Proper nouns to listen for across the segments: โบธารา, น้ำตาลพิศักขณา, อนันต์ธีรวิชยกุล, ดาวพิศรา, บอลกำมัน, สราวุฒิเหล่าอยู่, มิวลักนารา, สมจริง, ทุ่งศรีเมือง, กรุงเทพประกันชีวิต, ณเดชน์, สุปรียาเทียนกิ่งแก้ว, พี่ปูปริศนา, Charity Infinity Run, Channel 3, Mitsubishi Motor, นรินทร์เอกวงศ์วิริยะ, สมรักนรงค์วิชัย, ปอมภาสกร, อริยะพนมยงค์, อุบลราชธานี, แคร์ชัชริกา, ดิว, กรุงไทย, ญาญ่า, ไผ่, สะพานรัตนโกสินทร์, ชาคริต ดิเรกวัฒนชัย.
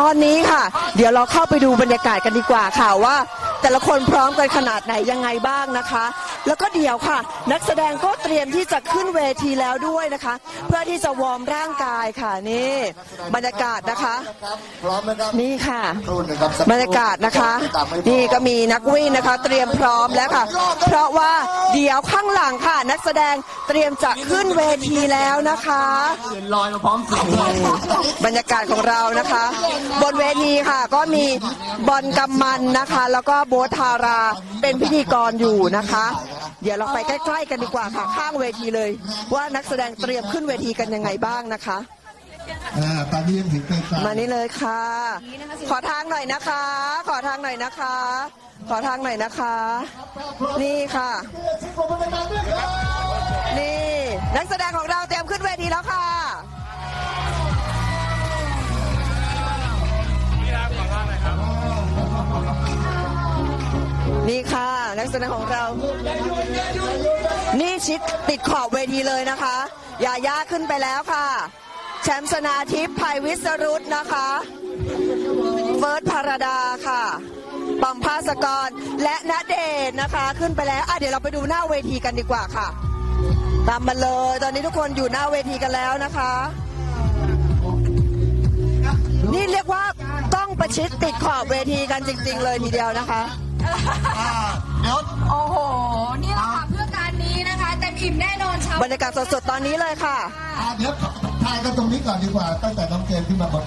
ตอนนี้ค่ะเดี๋ยวเราเข้าไปดูบรรยากาศกันดีกว่าค่ะว่าแต่ละคนพร้อมกันขนาดไหนยังไงบ้างนะคะแล้วก็เดี๋ยวค่ะนักแสดงก็เตรียมที่จะขึ้นเวทีแล้วด้วยนะคะเพื่อที่จะวอร์มร่างกายค่ะนี่บรรยากาศนะคะนี่ค่ะบรรยากาศนะคะนี่ก็มีนักวิ่งนะคะเตรียมพร้อมแล้วค่ะเพราะว่าเดี๋ยวข้างหลังค่ะนักแสดงเตรียมจะขึ้นเวทีแล้วนะคะลอยมาพร้อมเสียงบรรยากาศของเรานะคะบนเวทีค่ะก็มีบอลกำมันนะคะแล้วก็โบธาราเป็นพิธีกรอยู่นะคะเดี๋ยวเราไปใกล้ๆกันดีกว่าค่ะข้างเวทีเลยว่านักแสดงเตรียมขึ้นเวทีกันยังไงบ้างนะคะตอนนี้ยังถึงใกล้ๆมานี่เลยค่ะขอทางหน่อยนะคะขอทางหน่อยนะคะขอทางหน่อยนะคะนี่ค่ะนี่นักแสดงของเราเตรียมขึ้นเวทีแล้วค่ะนี่ค่ะนักแสดงของเรานี่ชิดติดขอบเวทีเลยนะคะญาญ่าขึ้นไปแล้วค่ะแชมป์ชนาทิพย์ไพวิสรุตนะคะเฟิร์สภรดาค่ะปอมภาสกรและณเดชน์นะคะขึ้นไปแล้วเดี๋ยวเราไปดูหน้าเวทีกันดีกว่าค่ะตามมาเลยตอนนี้ทุกคนอยู่หน้าเวทีกันแล้วนะคะนี่เรียกว่าต้องประชิดติดขอบเวทีกันจริงๆเลยทีเดียวนะคะโอ้โหนี่แหละค่ะเพื่อการนี้นะคะเต็มอิ่มแน่นอนชาวบรรยากาศสดๆตอนนี้เลยค่ะเดี๋ยวถ่ายกันตรงนี้ก่อนดีกว่าตั้งแต่น้องเกมขึ้นมาบน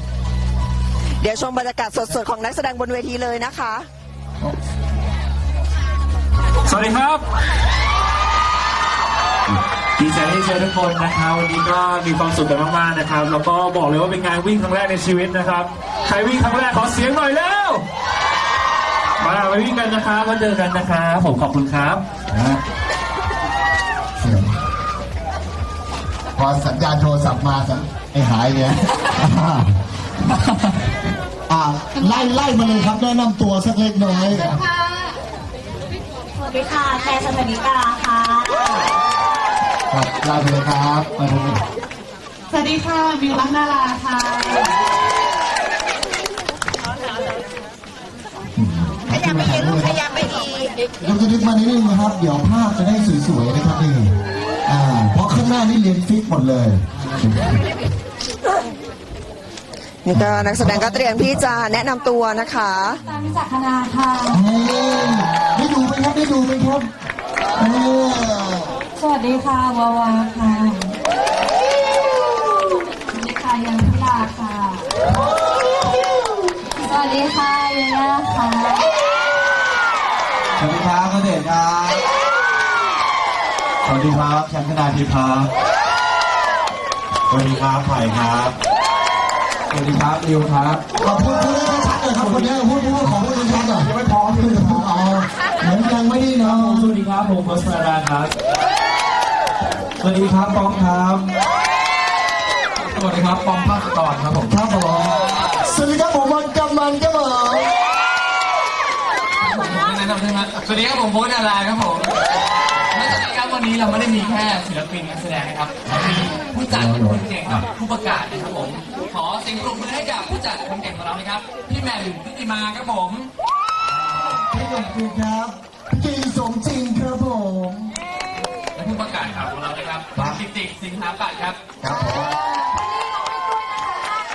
เดี๋ยวชมบรรยากาศสดๆของนักแสดงบนเวทีเลยนะคะสวัสดีครับดีใจที่เจอทุกคนนะครับวันนี้ก็มีความสุขกันมากๆนะครับแล้วก็บอกเลยว่าเป็นงานวิ่งครั้งแรกในชีวิตนะครับใครวิ่งครั้งแรกขอเสียงหน่อยแล้วมาไปวิ่งกันนะครับมาเจอกันนะครับผมขอบคุณครับพอสัญญาณโทรศัพท์มาไอ้หายเนี่ยไล่มาเลยครับแนะนำตัวสักเล็กน้อยสวัสดีค่ะแพรสมณิกาค่ะลาไปเลยครับสวัสดีค่ะมิวลักนาราค่ะขยับไปเองลูกขยับไปอีกเราจะดึงมานิดนึงนะครับเดี๋ยวภาพจะได้สวยๆนะครับนี่เพราะข้างหน้านี่เรียนฟิกหมดเลยนี่ก็นักแสดงก็เตรียมที่จะแนะนำตัวนะคะตามจากคณะค่ะได้ดูไหมครับได้ดูไหมครับสวัสดีค่ะวาวาค่ะสวัสดีค่ะยังพิลาค่ะสวัสดีค่ะญาญ่าค่ะสวัสดีครับณเดชน์ครับสวัสดีครับแชมป์ชนาทิพย์ครับสวัสดีครับไผ่ครับสวัสดีครับดิวครับเราพูดให้ชัดเลยครับคนนี้พูดของพูดชัดหน่อยยังไม่พร้อมเลยเอาเหมือนยังไม่ดีเนาะสวัสดีครับผมมัสราดาครับสวัสดีครับปอมครับสวัสดีครับปอมภาสกรครับผมครับผมสวัสดีครับผมบอลกำมันครับผมแนะนำได้ไหมสวัสดีครับผมโบ๊ทดาราครับผมและสวัสดีครับวันนี้เราไม่ได้มีแค่ศิลปินนักแสดงนะครับมีผู้จัดคนเก่งครับผู้ประกาศนะครับผมขอเสียงปรบมือให้กับผู้จัดคนเก่งของเรานะครับพี่แหม่มทิติมาครับผมพี่หนุ่มจริงครับพี่สมจริงครับผมและผู้ประกาศข่าวของเรานะครับกิตติสิงหาปัตย์ครับครับผม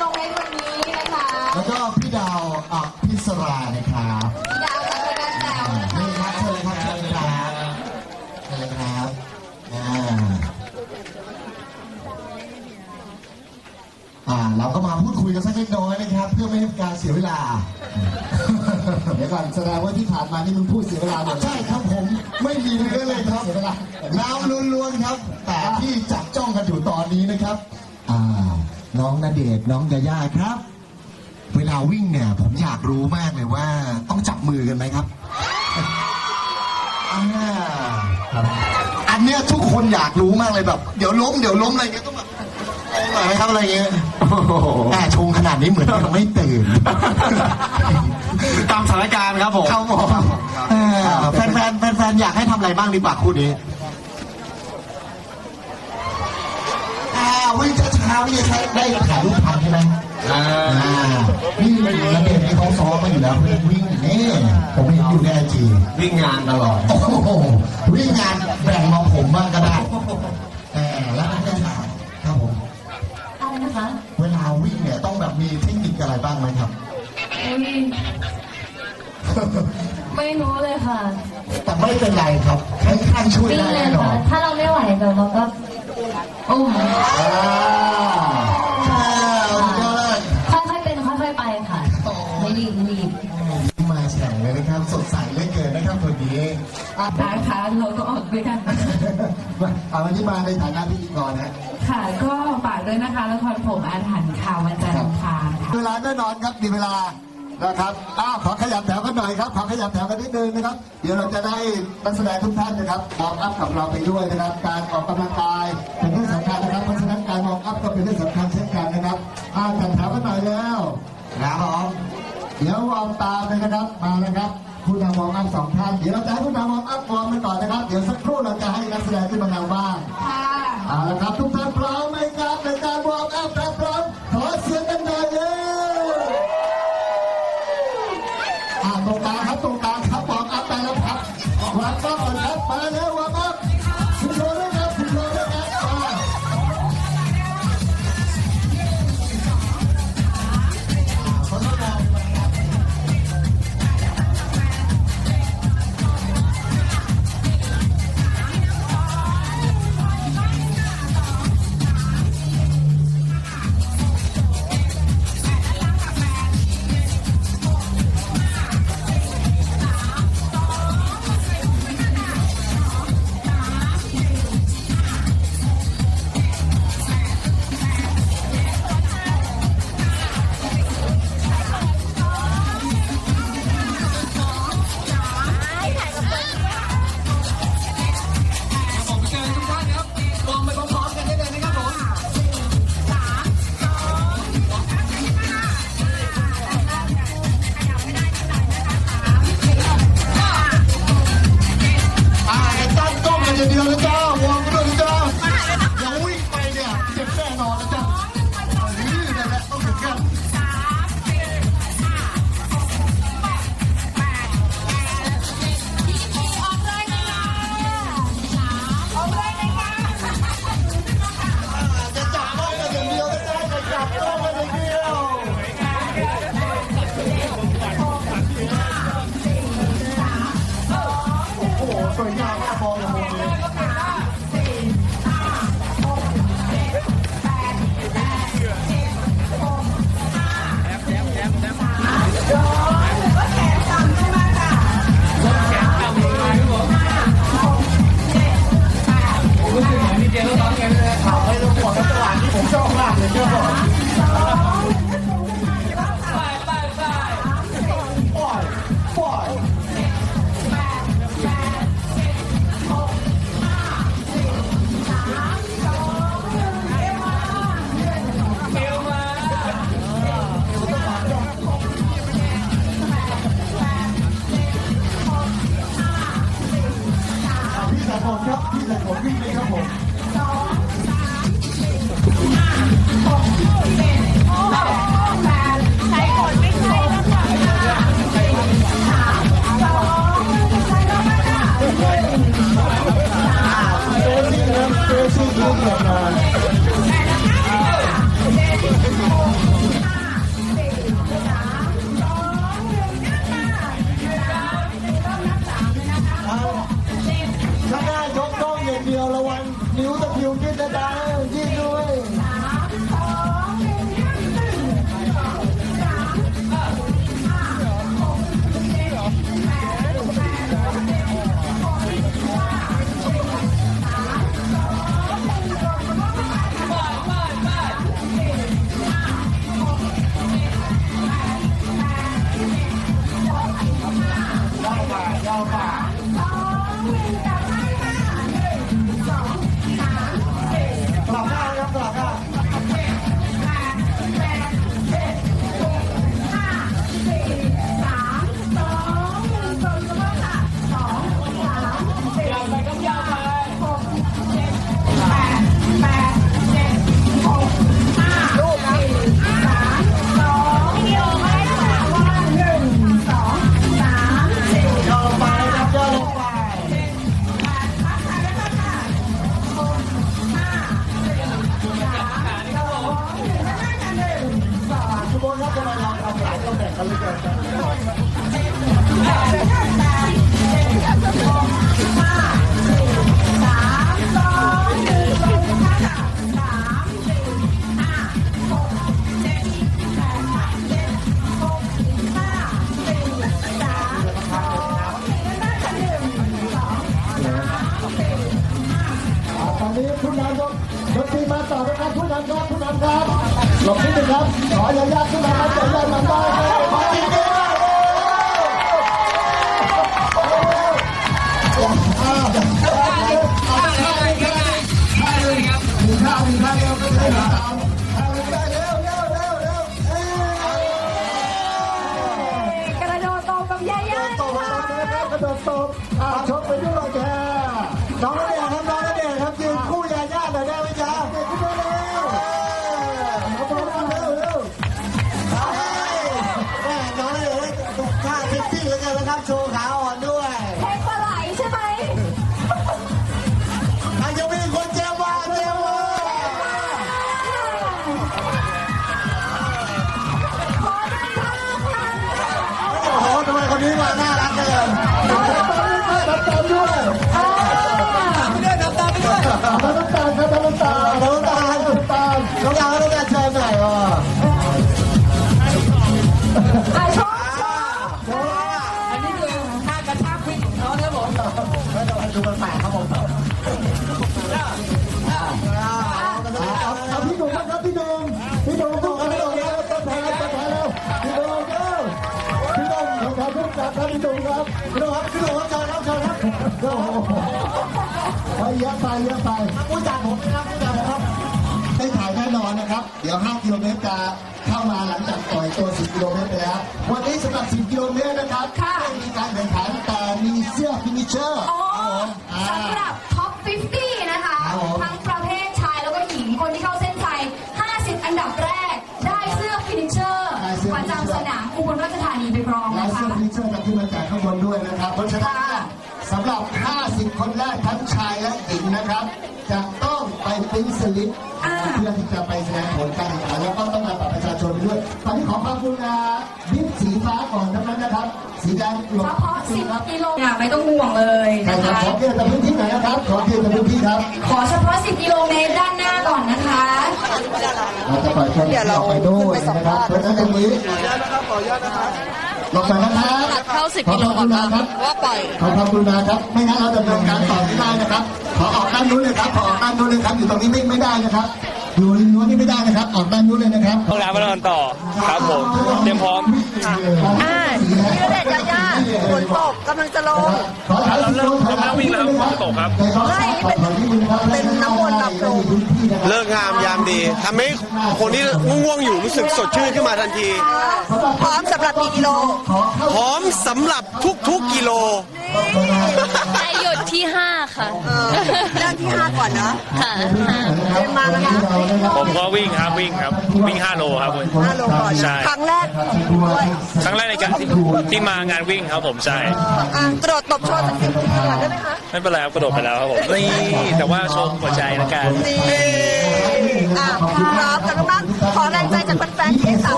ลงในวันนี้นะคะแล้วก็พี่ดาวอับพิศรานะครับพี่ดาวจากคณะดาวนี่ครับเชิญเลยครับเชิญเลยครับเชิญเลยครับเราก็มาพูดคุยกันสักเล็กน้อยนะครับเพื่อไม่ให้การเสียเวลาเดี๋ยวก่อนแสดงว่าที่ผ่านมานี่มึงพูดเสียเวลาหมดใช่ครับผมไม่มีเลยครับน้ำล้วนๆครับแต่ที่จับจ้องกันอยู่ตอนนี้นะครับน้องณเดชน์น้องญาญ่าครับเวลาวิ่งเนี่ยผมอยากรู้มากเลยว่าต้องจับมือกันไหมครับอันเนี้ยทุกคนอยากรู้มากเลยแบบเดี๋ยวล้มอะไรเงี้ยต้องแบบหน่อยไหมครับอะไรเงี้ยแต่ชงขนาดนี้เหมือนยังไม่ตื่นตามสถานการณ์ครับผมครับผมแฟนอยากให้ทำอะไรบ้างดีกว่าคู่นี้วิ่งช้าๆนี่ใช้ได้ถ่ายรูปทันใช่ไหม นี่ณเดชน์ที่เขาซ้อมมาอยู่แล้วเพื่อวิ่งนี่ผมเห็นอยู่ในไอจีวิ่งงานตลอดโอ้โหวิ่งงานแบ่งมาผมบ้างก็ได้แต่แล้วก็ถามครับผมอะไรนะคะเวลาวิ่งเนี่ยต้องแบบมีเทคนิคอะไรบ้างไหมครับไม่รู้เลยค่ะแต่ไม่เป็นไรครับค่อยๆช่วยได้หน่อยถ้าเราไม่ไหวแบบเราก็อุ้มค่อยๆเป็นค่อยๆไปค่ะไม่รีบมาแฉ่งเลยนะครับสดใสเหลือเกินนะครับคนนี้อาตาค่ะเราก็ออกด้วยกันวันนี้มาในฐานะพิธีกรนะค่ะก็ฝากด้วยนะคะละครผมอาถรรพ์ค่ะวันจันทร์ค่ะเวลาแน่นอนครับมีเวลานะครับขอขยับแถวกันหน่อยครับขอขยับแถวกันนิดนึงนะครับเดี๋ยวเราจะได้นักแสดงทุกท่านนะครับออกอัพกับเราไปด้วยนะครับการออกกำลังกายเป็นเรื่องสำคัญนะครับเพราะฉะนั้นการออกอัพก็เป็นเรื่องสำคัญเช่นกันนะครับจัดแถวกันหน่อยแล้วนะออกเดี๋ยววอร์มตามเลยนะครับมานะครับผู้นำวอร์มอัพสองท่านเดี๋ยวเราจะให้ผู้นำวอร์มอัพวอร์มกันก่อนนะครับเดี๋ยวสักครู่เราจะให้นักแสดงที่มานำบ้างนะครับทุกท่านพร้อมไหมครับในการวอร์มอัพครับพร้อมขอเสียงกันหน่อยตรงกลางครับตรงกลางครับวอร์มอัพไปแล้วครับวอร์มอัพก่อนครับมาแล้ววอร์มอัพคุณโชว์ด้วยครับคุณโชว์ด้วยครับ ครับ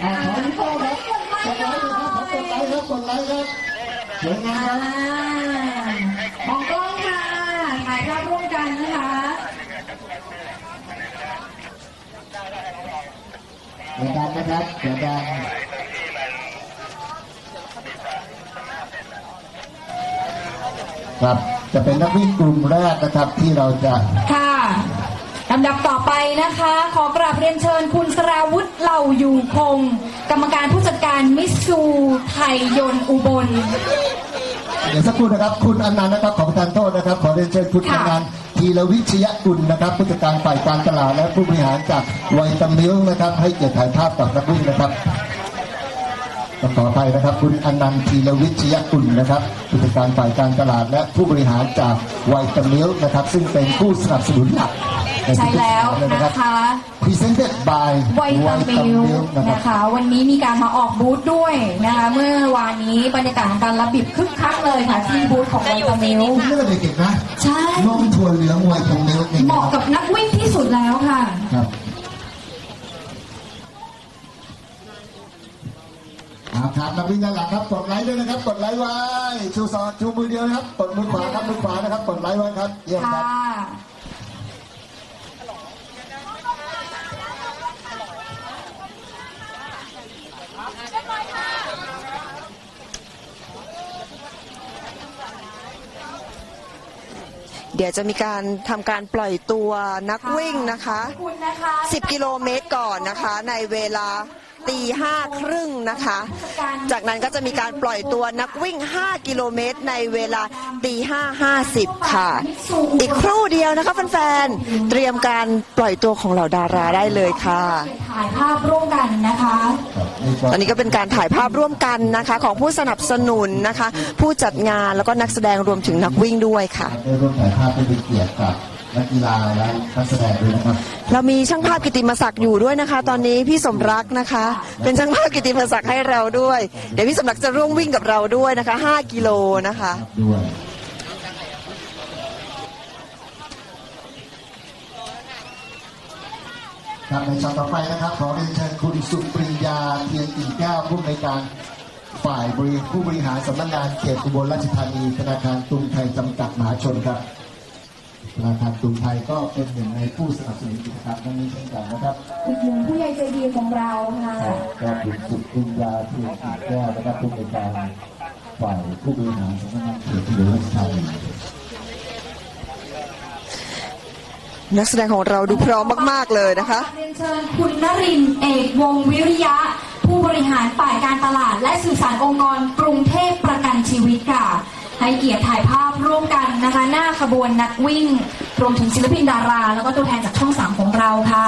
ขอพี่โต้ครับกดไลค์ครับสวยงามของกล้องค่ะถ่ายภาพร่วมกันนะคะเดี๋ยวกันนะครับเดี๋ยวกันครับจะเป็นนักวิ่งกลุ่มแรกนะครับที่เราจะค่ะลำดับต่อไปนะคะขอกราบเรียนเชิญคุณสราวุฒิเหล่าอยู่คงกรรมการผู้จัดการมิสซูไทยยนต์อุบลเดี๋ยวสักครู่นะครับคุณอนันต์นะครับขอประทานโทษนะครับขอเรียนเชิญคุณอนันต์ธีรวิชยกุลนะครับผู้จัดการฝ่ายการตลาดและผู้บริหารจากไวตามิลนะครับให้เกียรติถ่ายภาพกับนักวิ่งนะครับต่อไปนะครับคุณอนันต์ธีรวิชยกุลนะครับผู้จัดการฝ่ายการตลาดและผู้บริหารจากไวตามิลนะครับซึ่งเป็นผู้สนับสนุนหลักใช่แล้วนะคะPresented by ไวตามิลนะคะวันนี้มีการมาออกบูธด้วยนะคะเมื่อวานนี้บรรยากาศของการรับบิบคึกคักเลยค่ะที่บูธของไวตามิลเรื่องอะไรเก่งนะใช่นมถั่วเหลืองไวตามิลเหมาะกับนักวิ่งที่สุดแล้วค่ะครับนักวิ่งด้านหลังครับกดไลค์ด้วยนะครับกดไลค์ไว้ชูสอดชูมือเดียวนะครับกดมือขวาครับมือขวานะครับกดไลค์ไว้ครับเยี่ยมครับเดี๋ยวจะมีการทำการปล่อยตัวนักวิ่งนะคะ10กิโลเมตรก่อนนะคะในเวลา 5:30 น.นะคะจากนั้นก็จะมีการปล่อยตัวนักวิ่ง5กิโลเมตรในเวลา 5:50 น.ค่ะอีกครู่เดียวนะคะแฟนๆเตรียมการปล่อยตัวของเหล่าดาราได้เลยค่ะถ่ายภาพร่วมกันนะคะตอนนี้ก็เป็นการถ่ายภาพร่วมกันนะคะของผู้สนับสนุนนะคะผู้จัดงานแล้วก็นักแสดงรวมถึงนักวิ่งด้วยค่ะได้ร่วมถ่ายภาพเป็นเกียรติกับนักกีฬาและนักแสดงด้วยนะครับเรามีช่างภาพกิติมศักดิ์อยู่ด้วยนะคะตอนนี้พี่สมรักนะคะเป็นช่างภาพกิติมศักดิ์ให้เราด้วยเดี๋ยวพี่สมรักจะร่วมวิ่งกับเราด้วยนะคะ5กิโลนะคะด้วยครับในช่วงต่อไปนะครับขอเรียนเชิญคุณสุปรียาเทียนกิ่งแก้วผู้อำนวยการฝ่ายผู้บริหารสำนักงานเขตอุบลราชธานีธนาคารกรุงไทยจำกัดมหาชนครับธนาคารกรุงไทยก็เป็นหนึ่งในผู้สนับสนุนกิจกรรมนี้เช่นกันนะครับอีกหนึ่งผู้ใหญ่ใจดีของเราค่ะก็คุณสุปรียาเทียนกิ่งแก้วนะครับผู้อำนวยการฝ่ายผู้บริหารสำนักงานเขตอุบลราชธานีนักแสดงของเราดูพร้อมมากๆเลยนะคะเรียนเชิญคุณนรินทร์เอกวงศ์วิริยะผู้บริหารฝ่ายการตลาดและสื่อสารองค์กรกรุงเทพประกันชีวิตค่ะให้เกียรติถ่ายภาพร่วมกันนะคะหน้าขบวนนักวิ่งรวมถึงศิลปินดาราแล้วก็ตัวแทนจากช่อง3ของเราค่ะ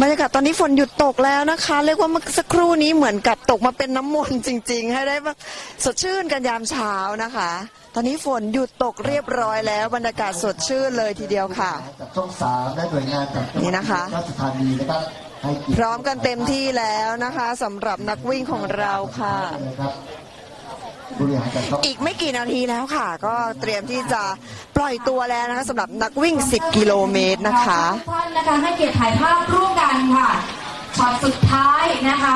บรรยากาศตอนนี้ฝนหยุดตกแล้วนะคะเรียกว่าเมื่อสักครู่นี้เหมือนกับตกมาเป็นน้ำมนต์จริงๆให้ได้สดชื่นกันยามเช้านะคะตอนนี้ฝนหยุดตกเรียบร้อยแล้วบรรยากาศสดชื่นเลยทีเดียวค่ะช่อง3และหน่วยงานจากนี่นะคะพร้อมกันเต็มที่แล้วนะคะสำหรับนักวิ่งของเราค่ะอีกไม่กี่นาทีแล้วค่ะก็เตรียมที่จะปล่อยตัวแล้วนะคะสำหรับนักวิ่ง10กิโลเมตรนะคะท่านนะคะให้เกียรติถ่ายภาพร่วมกันค่ะช็อตสุดท้ายนะคะ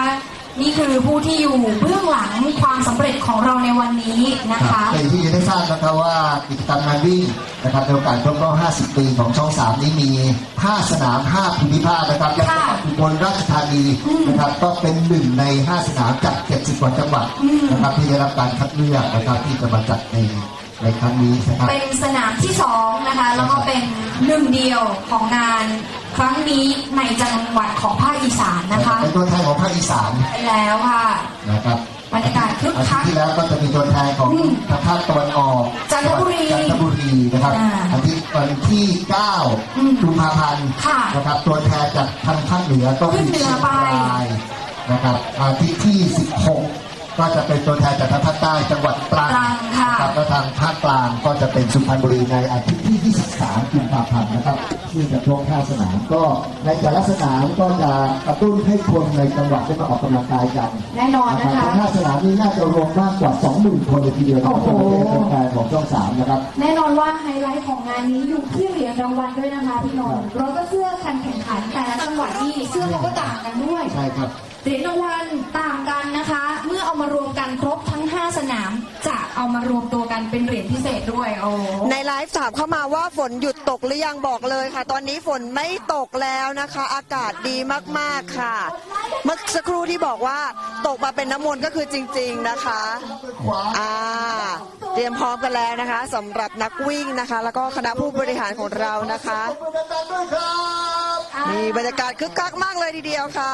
นี่คือผู้ที่อยู่เบื้องหลังความสำเร็จของเราในวันนี้นะคะเป็นที่จะได้ทราบนะคะว่ากิจกรรมงานวิ่งนะครับในโอกาสครบรอบ50ปีของช่อง3นี้มี5สนาม5ภูมิภาคนะครับและจังหวัดอุบลราชธานีนะครับก็เป็น1ใน5สนามจาก70กว่าจังหวัดนะครับที่ได้รับการคัดเลือกนะครับที่จะมาจัดในครั้งนี้นะครับเป็นสนามที่2นะคะแล้วก็เป็นหนึ่งเดียวของงานครั้งนี้ในจังหวัดของภาคอีสานนะคะเป็นตัวแทนของภาคอีสานไปแล้วค่ะนะครับบรรยากาศคึกคักที่แล้วก็จะมีตัวแทนของภาคตะวันออกจันทบุรีนะครับอาทิตย์วันที่9กุมภาพันธ์นะครับตัวแทนจากทางภาคเหนือก็ขึ้นเหนือไปนะครับอาทิตย์ที่16ก็จะเป็นตัวแทนจากทางภาคใต้จังหวัดตรังค่ะแล้วทางภาคกลางก็จะเป็นสุพรรณบุรีในอาทิตย์ที่23กุมภาพันธ์นะครับ ที่จะท่วงท่าสนามก็ในแต่ละสนามก็จะกระตุ้นให้คนในจังหวัดได้มาออกกำลังกายกันแน่นอนนะคะท่าสนามนี้น่าจะรวมมากกว่า 20,000 คนเลยทีเดียวของแฟนของช่อง3นะครับแน่นอนว่าไฮไลท์ของงานนี้อยู่ที่เหรียญรางวัลด้วยนะคะพี่นนท์เราก็เสื้อการแข่งขันแต่ละจังหวัดนี่เสื้อเขาก็ต่างกันด้วยใช่ครับเหรียญรางวัลต่างกันนะคะเมื่อเอามารวมกันครบทั้ง5สนามจะเอามารวมตัวกันเป็นเหรียญพิเศษด้วยโอ้ในไลฟ์ถามเข้ามาว่าฝนหยุดตกหรือยังบอกเลยค่ะตอนนี้ฝนไม่ตกแล้วนะคะอากาศดีมากๆค่ะเมื่อสักครู่ที่บอกว่าตกมาเป็นน้ำมนต์ก็คือจริงๆนะคะเตรียมพร้อมกันแล้วนะคะสำหรับนักวิ่งนะคะแล้วก็คณะผู้บริหารของเรานะคะมีบรรยากาศคึกคักมากเลยทีเดียวค่ะ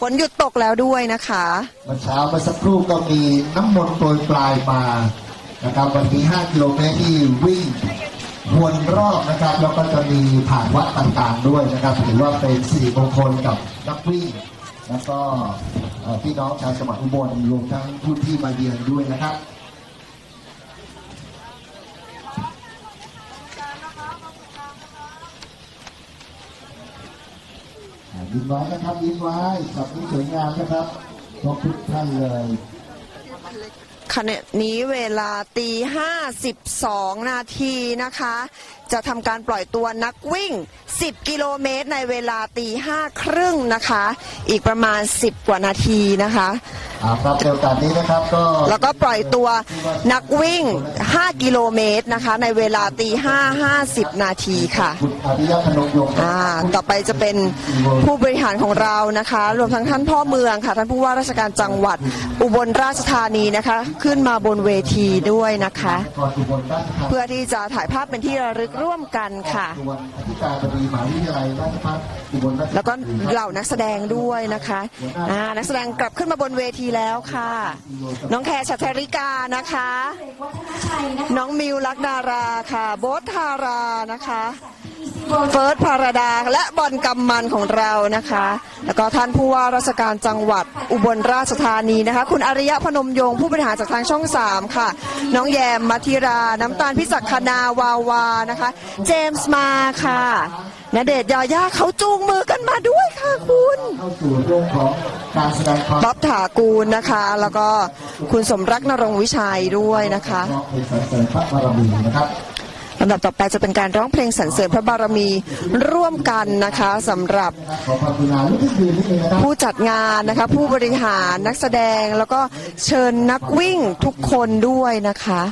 ฝนหยุดตกแล้วด้วยนะคะเมื่อเช้าเมื่อสักครู่ก็มีน้ำมนต์โปรยปลายมานะครับวันนี้5กิโลเมตรที่วิ่งวนรอบนะครับแล้วก็จะมีผ่านวัดต่างๆด้วยนะครับถือว่าเป็นสิริมงคลกับนักวิ่งแล้วก็พี่น้องชาวจังหวัดอุบลรวมทั้งผู้ที่มาเยือนด้วยนะครับยิ้มไว้นะครับยิ้มไว้สับสวยงามนะครับขอบคุณท่านเลยขณะนี้เวลาตี52นาทีนะคะจะทำการปล่อยตัวนักวิ่ง10กิโลเมตรในเวลาตี5:30นะคะอีกประมาณ10กว่านาทีนะคะครับเดียวกันนี้นะครับก็แล้วก็ปล่อยตัวนักวิ่ง5กิโลเมตรนะคะในเวลาตี5:50นาทีค่ะต่อไปจะเป็นผู้บริหารของเรานะคะรวมทั้งท่านพ่อเมืองค่ะท่านผู้ว่าราชการจังหวัดอุบลราชธานีนะคะขึ้นมาบนเวทีด้วยนะคะเพื่อที่จะถ่ายภาพเป็นที่ระลึกร่วมกันค่ะแล้วก็เหล่านักแสดงด้วยนะคะนักแสดงกลับขึ้นมาบนเวทีแล้วค่ะน้องแคร์ชัชริกานะคะน้องมิวลักดาราค่ะโบ๊ทธารานะคะเฟิร์สพาราดาและบอลกำมันของเรานะคะแล้วก็ท่านผู้ว่าราชการจังหวัดอุบลราชธานีนะคะคุณอริยะพนมยงค์ผู้บริหารจากทางช่อง3ค่ะน้องแยมมัธิราน้ำตาลพิศักขณาวาวานะคะเจมส์มาค่ะณเดชน์ ญาญ่าเขาจูงมือกันมาด้วยค่ะคุณบ๊อบถากูลนะคะแล้วก็คุณสมรักนรงค์วิชัยด้วยนะคะลำดับต่อไปจะเป็นการร้องเพลงสรรเสริญพระบารมีร่วมกันนะคะสำหรับผู้จัดงานนะคะผู้บริหารนักแสดงแล้วก็เชิญนักวิ่งทุกคนด้วยนะคะ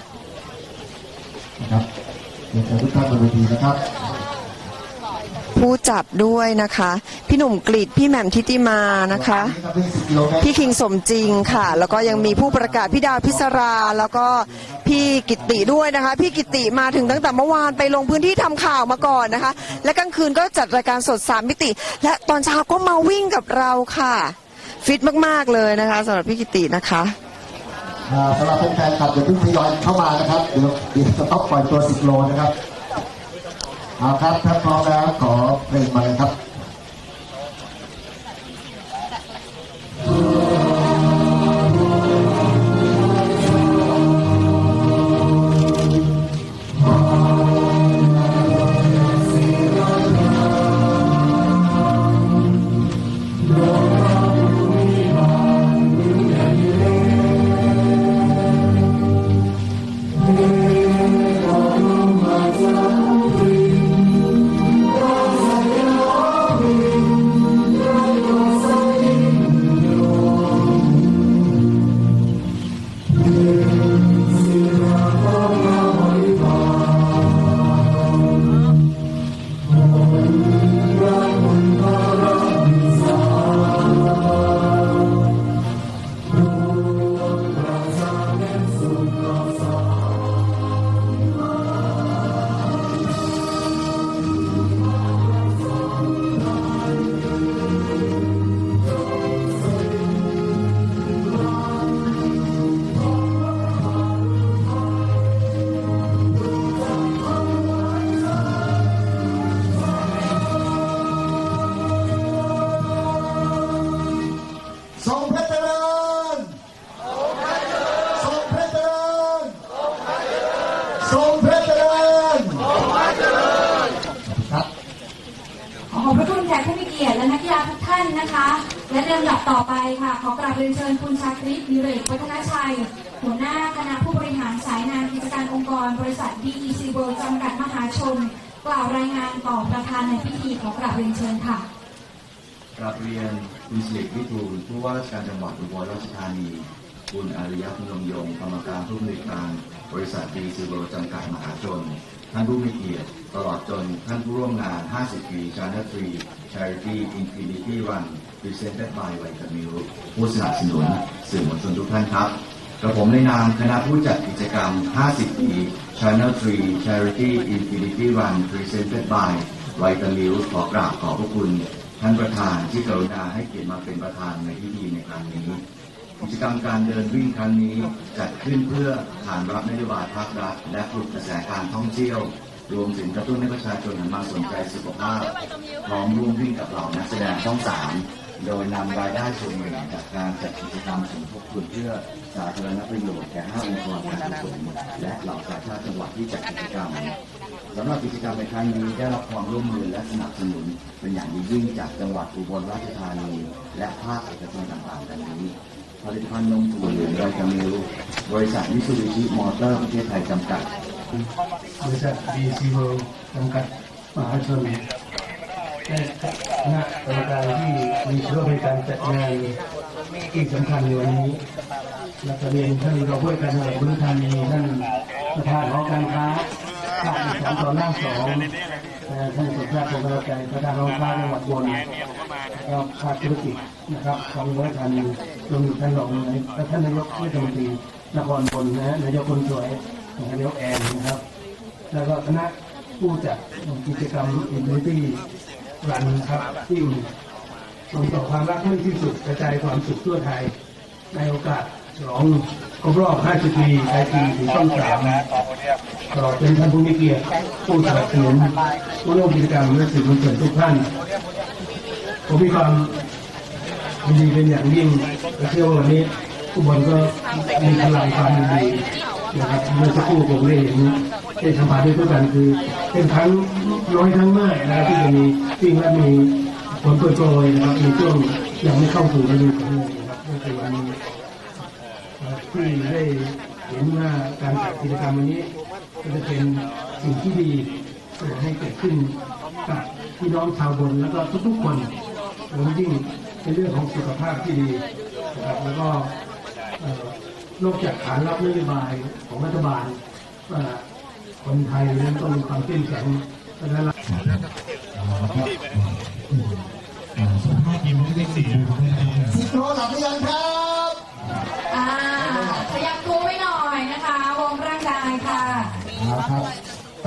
ผู้จัดด้วยนะคะพี่หนุ่มกฤษพี่แหม่มทิติมานะคะพี่คิงสมจริงค่ะแล้วก็ยังมีผู้ประกาศพี่ดาวพิศราแล้วก็พี่กิตติด้วยนะคะพี่กิตติมาถึงตั้งแต่เมื่อวานไปลงพื้นที่ทำข่าวมาก่อนนะคะและกลางคืนก็จัดรายการสด3มิติและตอนเช้าก็มาวิ่งกับเราค่ะฟิตมากๆเลยนะคะสำหรับพี่กิตตินะคะสำหรับแฟนๆครับเดี๋ยวเพิ่งทยอยเข้ามานะครับเดี๋ยวจะต้องปล่อยตัว10โลนะครับเอาครับถ้าพร้อมแล้วขอเพลงมาเลยครับ ท่านนะคะและลำดับต่อไปค่ะขอกราบเรียนเชิญคุณชาคริต ดิเรกวัฒนชัยหัวหน้าคณะผู้บริหารสายงานกิจการองค์กรบริษัท BEC World จำกัดมหาชนกล่าวรายงานต่อประธานในพิธีขอกราบเรียนเชิญค่ะกราบเรียนคุณศิริวิทูลผู้ว่าราชการจังหวัดอุบลราชธานีคุณอาริยะพนมยงค์กรรมการผู้บริหารบริษัท BEC World จำกัดมหาชนท่านผู้มีเกียรติตลอดจนท่านผู้ร่วมงาน 50 ปี Channel 3 Charity Infinity Run Presented by ไวตามิลผู้สนับสนุนสื่อมวลชนทุกท่านครับกระผมในนามคณะผู้จัดกิจกรรม 50 ปี Channel 3 Charity Infinity Run Presented by ไวตามิลขอกราบขอบพระคุณท่านประธานที่กรุณาให้เกียรติมาเป็นประธานในพิธีในครั้งนี้กิจกรรมการเดินวิ่งครั้งนี้จัดขึ้นเพื่อขานรับนโยบายภาครัฐและปลุกกระแสการท่องเที่ยวรวมถึงกระตุ้นให้ประชาชนหันมาสนใจสุขภาพพร้อมร่วมวิ่งกับเหล่านักแสดงช่อง 3โดยนำรายได้ส่วนหนึ่งจากการจัดกิจกรรมสมทบทุนเพื่อสาธารณประโยชน์แก่5องค์กรการกุศลและเหล่าประชาชนจังหวัดที่จัดกิจกรรมสำหรับกิจกรรมในครั้งนี้ได้รับความร่วมมือและสนับสนุนเป็นอย่างยิ่งจากจังหวัดอุบลราชธานีและภาคเอกชนต่างๆดังนี้ผลิตภัณฑ์นมถั่วเหลืองไวตามิลบริษัทมิตซูบิชิมอเตอร์ประเทศไทยจำกัดบริษัท BEC World จำกัดมหาชนและคณะกรรมการที่มีส่วนในการจัดงานที่สำคัญในวันนี้และประเด็นท่านรองผู้การจังหวัดอุบลราชธานีท่านประธานหอการค้าภาคที่2ต่อหน้า2ท่านสุชาติ คงกระจายประธานหอการค้าจังหวัดอุบลก็ภาคธุรกิจนะครับของอุบลราชธานีรวมถึงท่านรองและท่านนายกเทศมนตรีนครอุบลนะนายกคนสวยของนายกแอนนะครับแล้วก็คณะผู้จัดกิจกรรม Infinity Run ครับที่ส่งต่อความรักให้ที่สุดกระจายความสุขทั่วไทยในโอกาสฉลองครบรอบ 50 ปีไทยทีวีช่อง 3 ตลอดจนท่านผู้มีเกียรติผู้สนับสนุนผู้ร่วมกิจกรรมและสื่อมวลชนทุกท่านผมมีความยินดีเป็นอย่างยิ่งและเชื่อว่าวันนี้ทุกคนก็มีพลังความยินดีนะครับเมื่อสักครู่ผมได้เห็นได้สัมผัสด้วยกันคือเป็นทั้งน้อยทั้งมากนะครับที่จะมีสิ่งและมีผลโปรยนะครับมีช่วงยังไม่เข้าสู่ฤดูกาลนะครับก็คือวันนี้ที่ได้เห็นว่าการจัดกิจกรรมวันนี้ก็จะเป็นสิ่งที่ดีให้เกิดขึ้นกับพี่น้องชาวบนแล้วก็ทุกๆคนรวมยิ่งในเรื่องของสุขภาพที่ดีนะครับแล้วก็นอกจากขานรับนโยบายของรัฐบาลคนไทยนั้นต้องมีความเข้มแข็งและรักษาสุขภาพดีไม่ได้เสียสิโตหลับหรือยังครับขยับตัวไว้หน่อยนะคะวงร่างกายค่ะ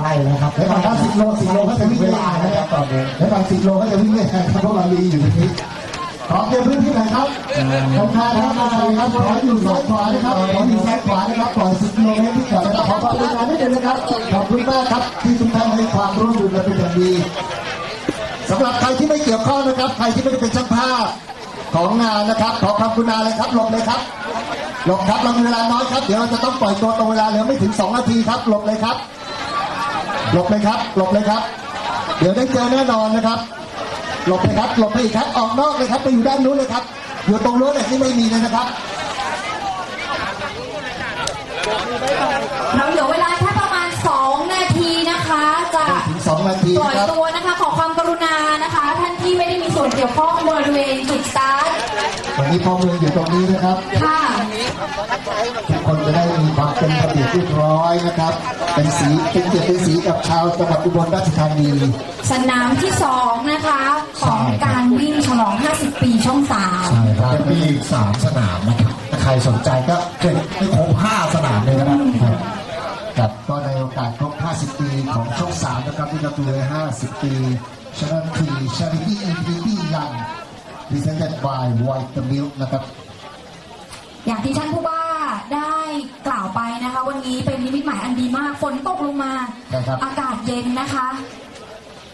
ใต้แล้วครับแล้วถ้า10 โลก็จะวิ่งเวลานะครับตอนนี้แล้วถ้า10 โลก็จะวิ่งได้ครับเพราะเรามีอยู่ตรงนี้ขอเก็บพื้นที่หน่อยครับขอบคุณครับขออยู่ซ้ายขวานะครับขออยู่ซ้ายขวานะครับปล่อย10 โลที่เกิดนะครับขอความกรุณานิดเดียวนะครับขอบคุณมากครับที่ทุกท่านให้ความร่วมมือเป็นอย่างดีสำหรับใครที่ไม่เกี่ยวข้องนะครับใครที่ไม่ได้เป็นช่างภาพของงานนะครับขอความกรุณาเลยครับหลบเลยครับหลบครับเรามีเวลาน้อยครับเดี๋ยวเราจะต้องปล่อยตัวตรงเวลาเหลือไม่ถึง2 นาทีครับหลบเลยครับหลบเลยครับหลบเลยครับเดี๋ยวได้เจอแน่นอนนะครับหลบไปครับหลบไปอีกครับออกนอกเลยครับไปอยู่ด้านนู้นเลยครับอยู่ตรงนู้นเลยที่ไม่มีเลยนะครับเราเหลือเวลาแค่ประมาณ2 นาทีนะคะจะถึง2 นาทีปล่อยตัวนะคะขอความกรุณานะคะท่านที่ไม่ได้มีส่วนเกี่ยวข้องบริเวณจุดสตาร์ทวันนี้พอมืออยู่ตรงนี้นะครับค่ะทุกคนจะได้มีความเป็นระเบียบเรียบร้อยนะครับเป็นสีเป็นเกียรติเป็นสีกับชาวจังหวัดอุบลราชธานีสนามที่2นะคะของการวิ่งฉลอง 50 ปีช่อง 3ใช่ครับจะมีอีก3 สนามนะครับถ้าใครสนใจก็เก็บให้ครบ5 สนามเลยนะครับครับก็ในโอกาสครบ 50 ปีของช่อง 3นะครับที่เราดูเลย50 ปี Channel 3 Charity Infinity Run Presented by ไวตามิลนะครับอย่างที่ท่านผู้ว่าได้กล่าวไปนะคะวันนี้เป็นนิมิตหมายอันดีมากฝนตกลงมาอากาศเย็นนะคะ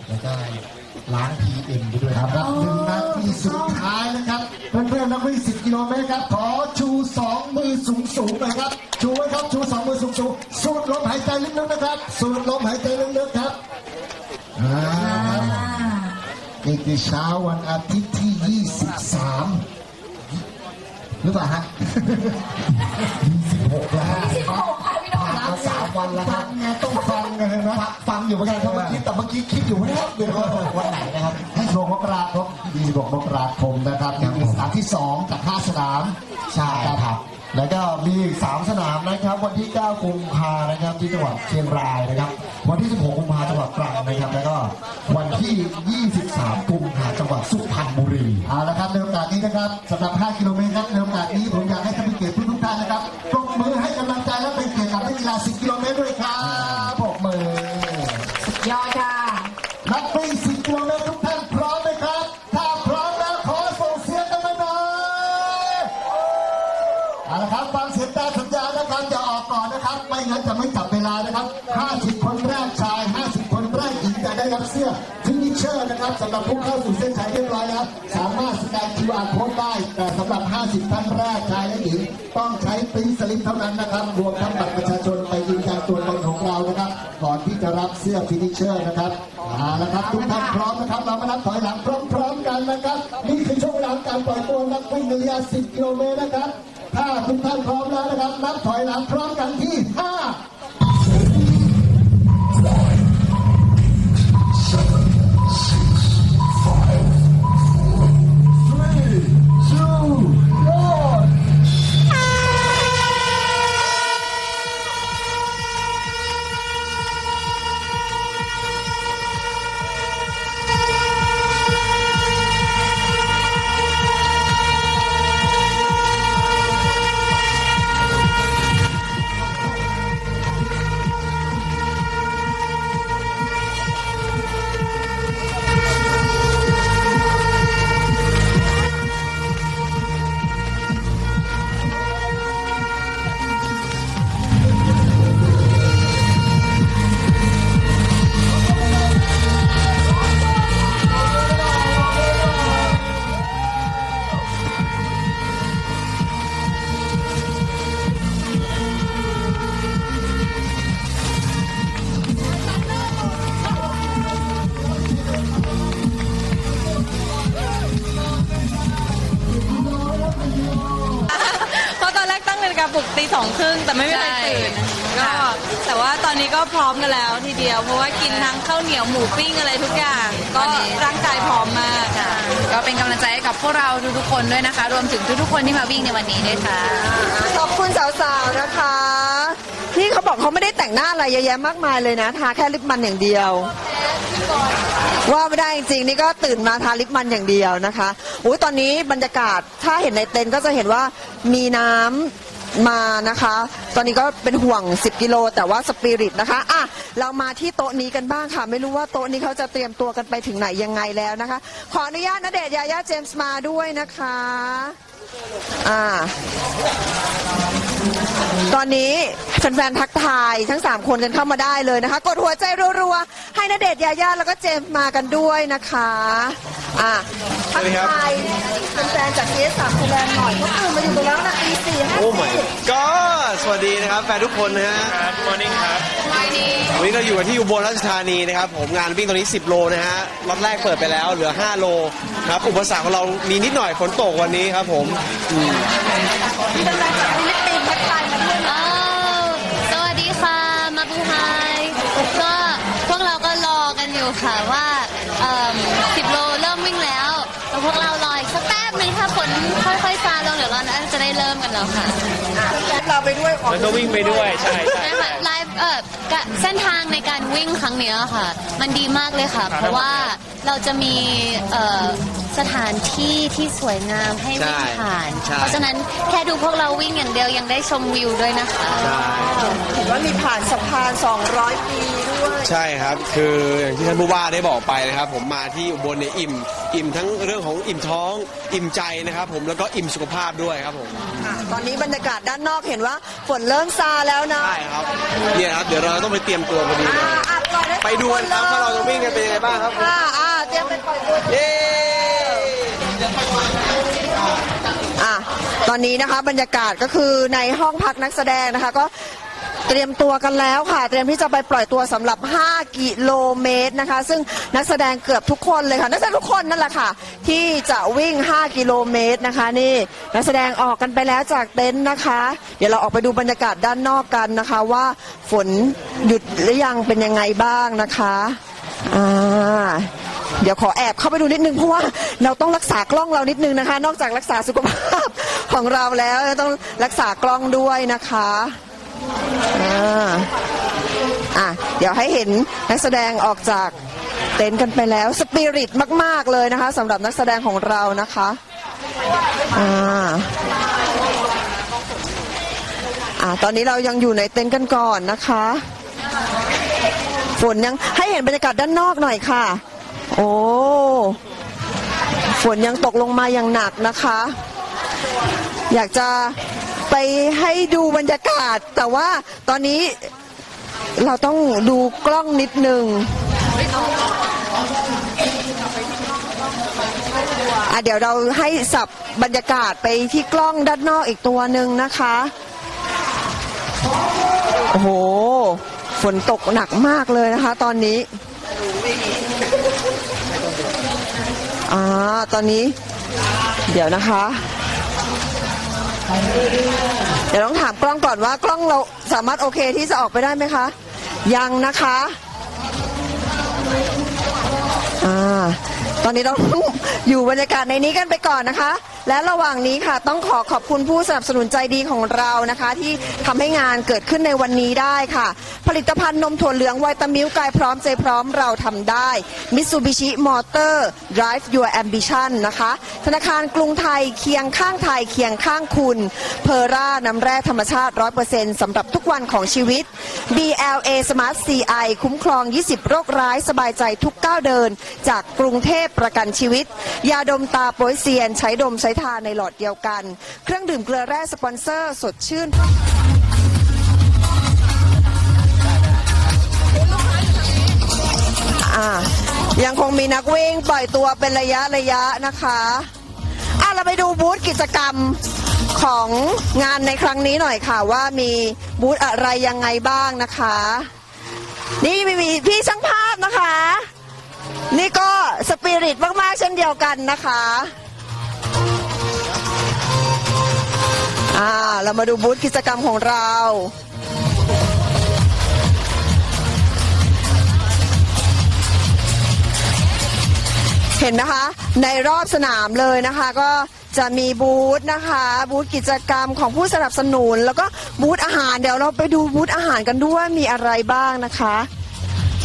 แล้วก็ล้างทีเอ็นไปด้วยครับ1 นาทีสุดท้ายนะครับเพื่อนๆนักวิ่ง10 กิโลเมตรครับขอชู2 มือสูงๆหน่อยครับชูไว้ครับชู2 มือสูงๆสูดลมหายใจลึกๆนะครับสูดลมหายใจลึกๆครับ กิติเช้าวันอาทิตย์ที่23หรือเปล่าฮะ26แล้ว26ค่ะพี่น้องครับ3วันแล้วครับต้องฟังกันนะฟังอยู่เหมือนกันครับเมื่อกี้แต่เมื่อกี้คิดอยู่ไม่ได้เลยว่าวันไหนนะครับให้โชว์มกราคม26มกราคมนะครับสนามที่2กับ5สนามใช่ครับแล้วก็มีอีก3สนามนะครับวันที่9กุมภานะครับที่จังหวัดเชียงรายนะครับวันที่16กุมภาจังหวัดตรังนะครับแล้วก็วันที่23กุมภาจังหวัดสุพรรณบุรีเอาละครับในโอกาสนี้นะครับสำหรับ5กิโลเมตรในโอกาสนี้ผมอยากให้ท่านผู้เกียรติทุกท่านนะครับปรบมือให้กำลังใจและเป็นเกียรติกับนักกีฬา10กิโลเมตรด้วยครับปรบมือยอดค่ะนักวิ่ง10กิโลเมตรทุกท่านพร้อมไหมครับถ้าพร้อมแล้วขอส่งเสียงกันหน่อยเอาละครับฟังเสียงตามสัญญานะครับจะออกก่อนนะครับไม่งั้นจะไม่จับเวลานะครับ50คนแรกชาย50คนแรกหญิงจะได้รับเสื้อเชื่อนะครับสำหรับผู้เข้าสู่เส้นชัยเรียบร้อยแล้วสามารถสแกน QR โค้ดได้แต่สำหรับ50ท่านแรกชายและหญิงต้องใช้ปริ้นสลิปเท่านั้นนะครับรวมทั้งบัตรประชาชนไปยืนยันตัวตนของเรานะครับก่อนที่จะรับเสื้อฟินิชเชอร์นะครับเอาละครับทุกท่านพร้อมนะครับเรามานับถอยหลังพร้อมๆกันนะครับนี่คือช่วงเวลาการปล่อยตัวนักวิ่งระยะ10กิโลเมตรนะครับถ้าทุกท่านพร้อมแล้วนะครับนับถอยหลังพร้อมกันที่5 ทุ่ม ตี 2 ครึ่งแต่ไม่มีใครตื่นก็แต่ว่าตอนนี้ก็พร้อมกันแล้วทีเดียวเพราะว่ากินทั้งข้าวเหนียวหมูปิ้งอะไรทุกอย่างก็ร่างกายพร้อมมากก็เป็นกำลังใจให้กับพวกเราทุกๆคนด้วยนะคะรวมถึงทุกๆคนที่มาวิ่งในวันนี้ด้วยค่ะขอบคุณสาวๆนะคะที่เขาบอกเขาไม่ได้แต่งหน้าอะไรเยอะแยะมากมายเลยนะทาแค่ลิปมันอย่างเดียวว่าไม่ได้จริงๆนี่ก็ตื่นมาทาลิปมันอย่างเดียวนะคะอุ้ยตอนนี้บรรยากาศถ้าเห็นในเต็นท์ก็จะเห็นว่ามีน้ำมานะคะตอนนี้ก็เป็นห่วง10กิโลแต่ว่าสปิริตนะคะอ่ะเรามาที่โต๊ะนี้กันบ้างค่ะไม่รู้ว่าโต๊ะนี้เขาจะเตรียมตัวกันไปถึงไหนยังไงแล้วนะคะขออนุญาตณเดชน์ ญาญ่า เจมส์มาด้วยนะคะตอนนี้แฟนๆทักทายทั้ง3คนกันเข้ามาได้เลยนะคะกดหัวใจรัวๆให้ณเดชน์ ญาญ่าแล้วก็เจมส์มากันด้วยนะคะทักทายแฟนๆจากเอส3คนแรงหน่อยก็คือมาอยู่กันแล้วนะตีสี่ห้าสิบก็สวัสดีนะครับแฟนทุกคนนะฮะมอร์นิ่งครับวันนี้เราอยู่ที่อุบลราชธานีนะครับผมงานวิ่งตอนนี้10โลนะฮะรอบแรกเปิดไปแล้วเหลือ5โลครับอุปสรรคของเรามีนิดหน่อยฝนตกวันนี้ครับผมสวัสดีค่ะมาบูไฮก็พวกเราก็รอกันอยู่ค่ะว่า10โลเริ่มวิ่งแล้วแต่พวกเรารออีกสักแป๊บนึงถ้าฝนค่อยๆซาลงเดี๋ยวเราจะได้เริ่มกันแล้วค่ะเราไปด้วยมันก็วิ่งไปด้วยใช่ใช่ไลฟ์เส้นทางในการวิ่งครั้งนี้ค่ะมันดีมากเลยค่ะเพราะว่าเราจะมีสถานที่ที่สวยงามให้วิ่งผ่านเพราะฉะนั้นแค่ดูพวกเราวิ่งอย่างเดียวยังได้ชมวิวด้วยนะคะเห็นว่ามีผ่านสะพาน200ปีด้วยใช่ครับคืออย่างที่ท่านผู้ว่าได้บอกไปนะครับผมมาที่อุบลเนี่ยอิ่มทั้งเรื่องของอิ่มท้องอิ่มใจนะครับผมแล้วก็อิ่มสุขภาพด้วยครับผมตอนนี้บรรยากาศด้านนอกเห็นว่าฝนเริ่มซาแล้วนะใช่ครับเนี่ยครับเดี๋ยวเราต้องไปเตรียมตัวพอดีเลยไปดูกันครับว่าเราจะวิ่งกันเป็นยังไงบ้างครับเตรียมไปปล่อยตัวเย้ตอนนี้นะคะบรรยากาศก็คือในห้องพักนักแสดงนะคะก็ เตรียมตัวกันแล้วค่ะเตรียมที่จะไปปล่อยตัวสำหรับ5กิโลเมตรนะคะซึ่งนักแสดงเกือบทุกคนเลยค่ะนักแสดงทุกคนนั่นแหละค่ะที่จะวิ่ง5กิโลเมตรนะคะนี่นักแสดงออกกันไปแล้วจากเต็นท์นะคะเดี๋ยวเราออกไปดูบรรยากาศด้านนอกกันนะคะว่าฝนหยุดหรือยังเป็นยังไงบ้างนะคะเดี๋ยวขอแอบเข้าไปดูนิดนึงเพราะว่าเราต้องรักษากล้องเรานิดนึงนะคะนอกจากรักษาสุขภาพของเราแล้วต้องรักษากล้องด้วยนะคะเดี๋ยวให้เห็นนักแสดงออกจากเต็นท์กันไปแล้วสปิริตมากๆเลยนะคะสำหรับนักแสดงของเรานะคะตอนนี้เรายังอยู่ในเต็นท์กันก่อนนะคะฝนยังให้เห็นบรรยากาศด้านนอกหน่อยค่ะโอ้ฝนยังตกลงมาอย่างหนักนะคะอยากจะไปให้ดูบรรยากาศแต่ว่าตอนนี้เราต้องดูกล้องนิดนึงเดี๋ยวเราให้สับบรรยากาศไปที่กล้องด้านนอกอีกตัวหนึ่งนะคะโอ้โหฝนตกหนักมากเลยนะคะตอนนี้ตอนนี้เดี๋ยวนะคะเดี๋ยวต้องถามกล้องก่อนว่ากล้องเราสามารถโอเคที่จะออกไปได้ไหมคะยังนะคะตอนนี้เราอยู่บรรยากาศในนี้กันไปก่อนนะคะและระหว่างนี้ค่ะต้องขอขอบคุณผู้สนับสนุนใจดีของเรานะคะที่ทำให้งานเกิดขึ้นในวันนี้ได้ค่ะผลิตภัณฑ์นมถั่วเหลืองไวตามิลกายพร้อมใจพร้อมเราทำได้ Mitsubishi Motor Drive Your Ambition นะคะธนาคารกรุงไทยเคียงข้างไทยเคียงข้างคุณเพอร่าน้ำแร่ธรรมชาติ 100% สำหรับทุกวันของชีวิต BLA Smart CI คุ้มครอง20โรคร้ายสบายใจทุกก้าวเดินจากกรุงเทพประกันชีวิตยาดมตาโป๊ยเซียนใช้ดมใช้ทาในหลอดเดียวกันเครื่องดื่มเกลือแร่สปอนเซอร์สดชื่นยังคงมีนักวิ่งปล่อยตัวเป็นระยะนะคะเราไปดูบูธกิจกรรมของงานในครั้งนี้หน่อยค่ะว่ามีบูธอะไรยังไงบ้างนะคะนี่มีพี่ช่างภาพนะคะนี่ก็สปิริตมากๆเช่นเดียวกันนะคะเรามาดูบูธกิจกรรมของเราเห็นนะคะในรอบสนามเลยนะคะก็จะมีบูธนะคะบูธกิจกรรมของผู้สนับสนุนแล้วก็บูธอาหารเดี๋ยวเราไปดูบูธอาหารกันด้วยมีอะไรบ้างนะคะ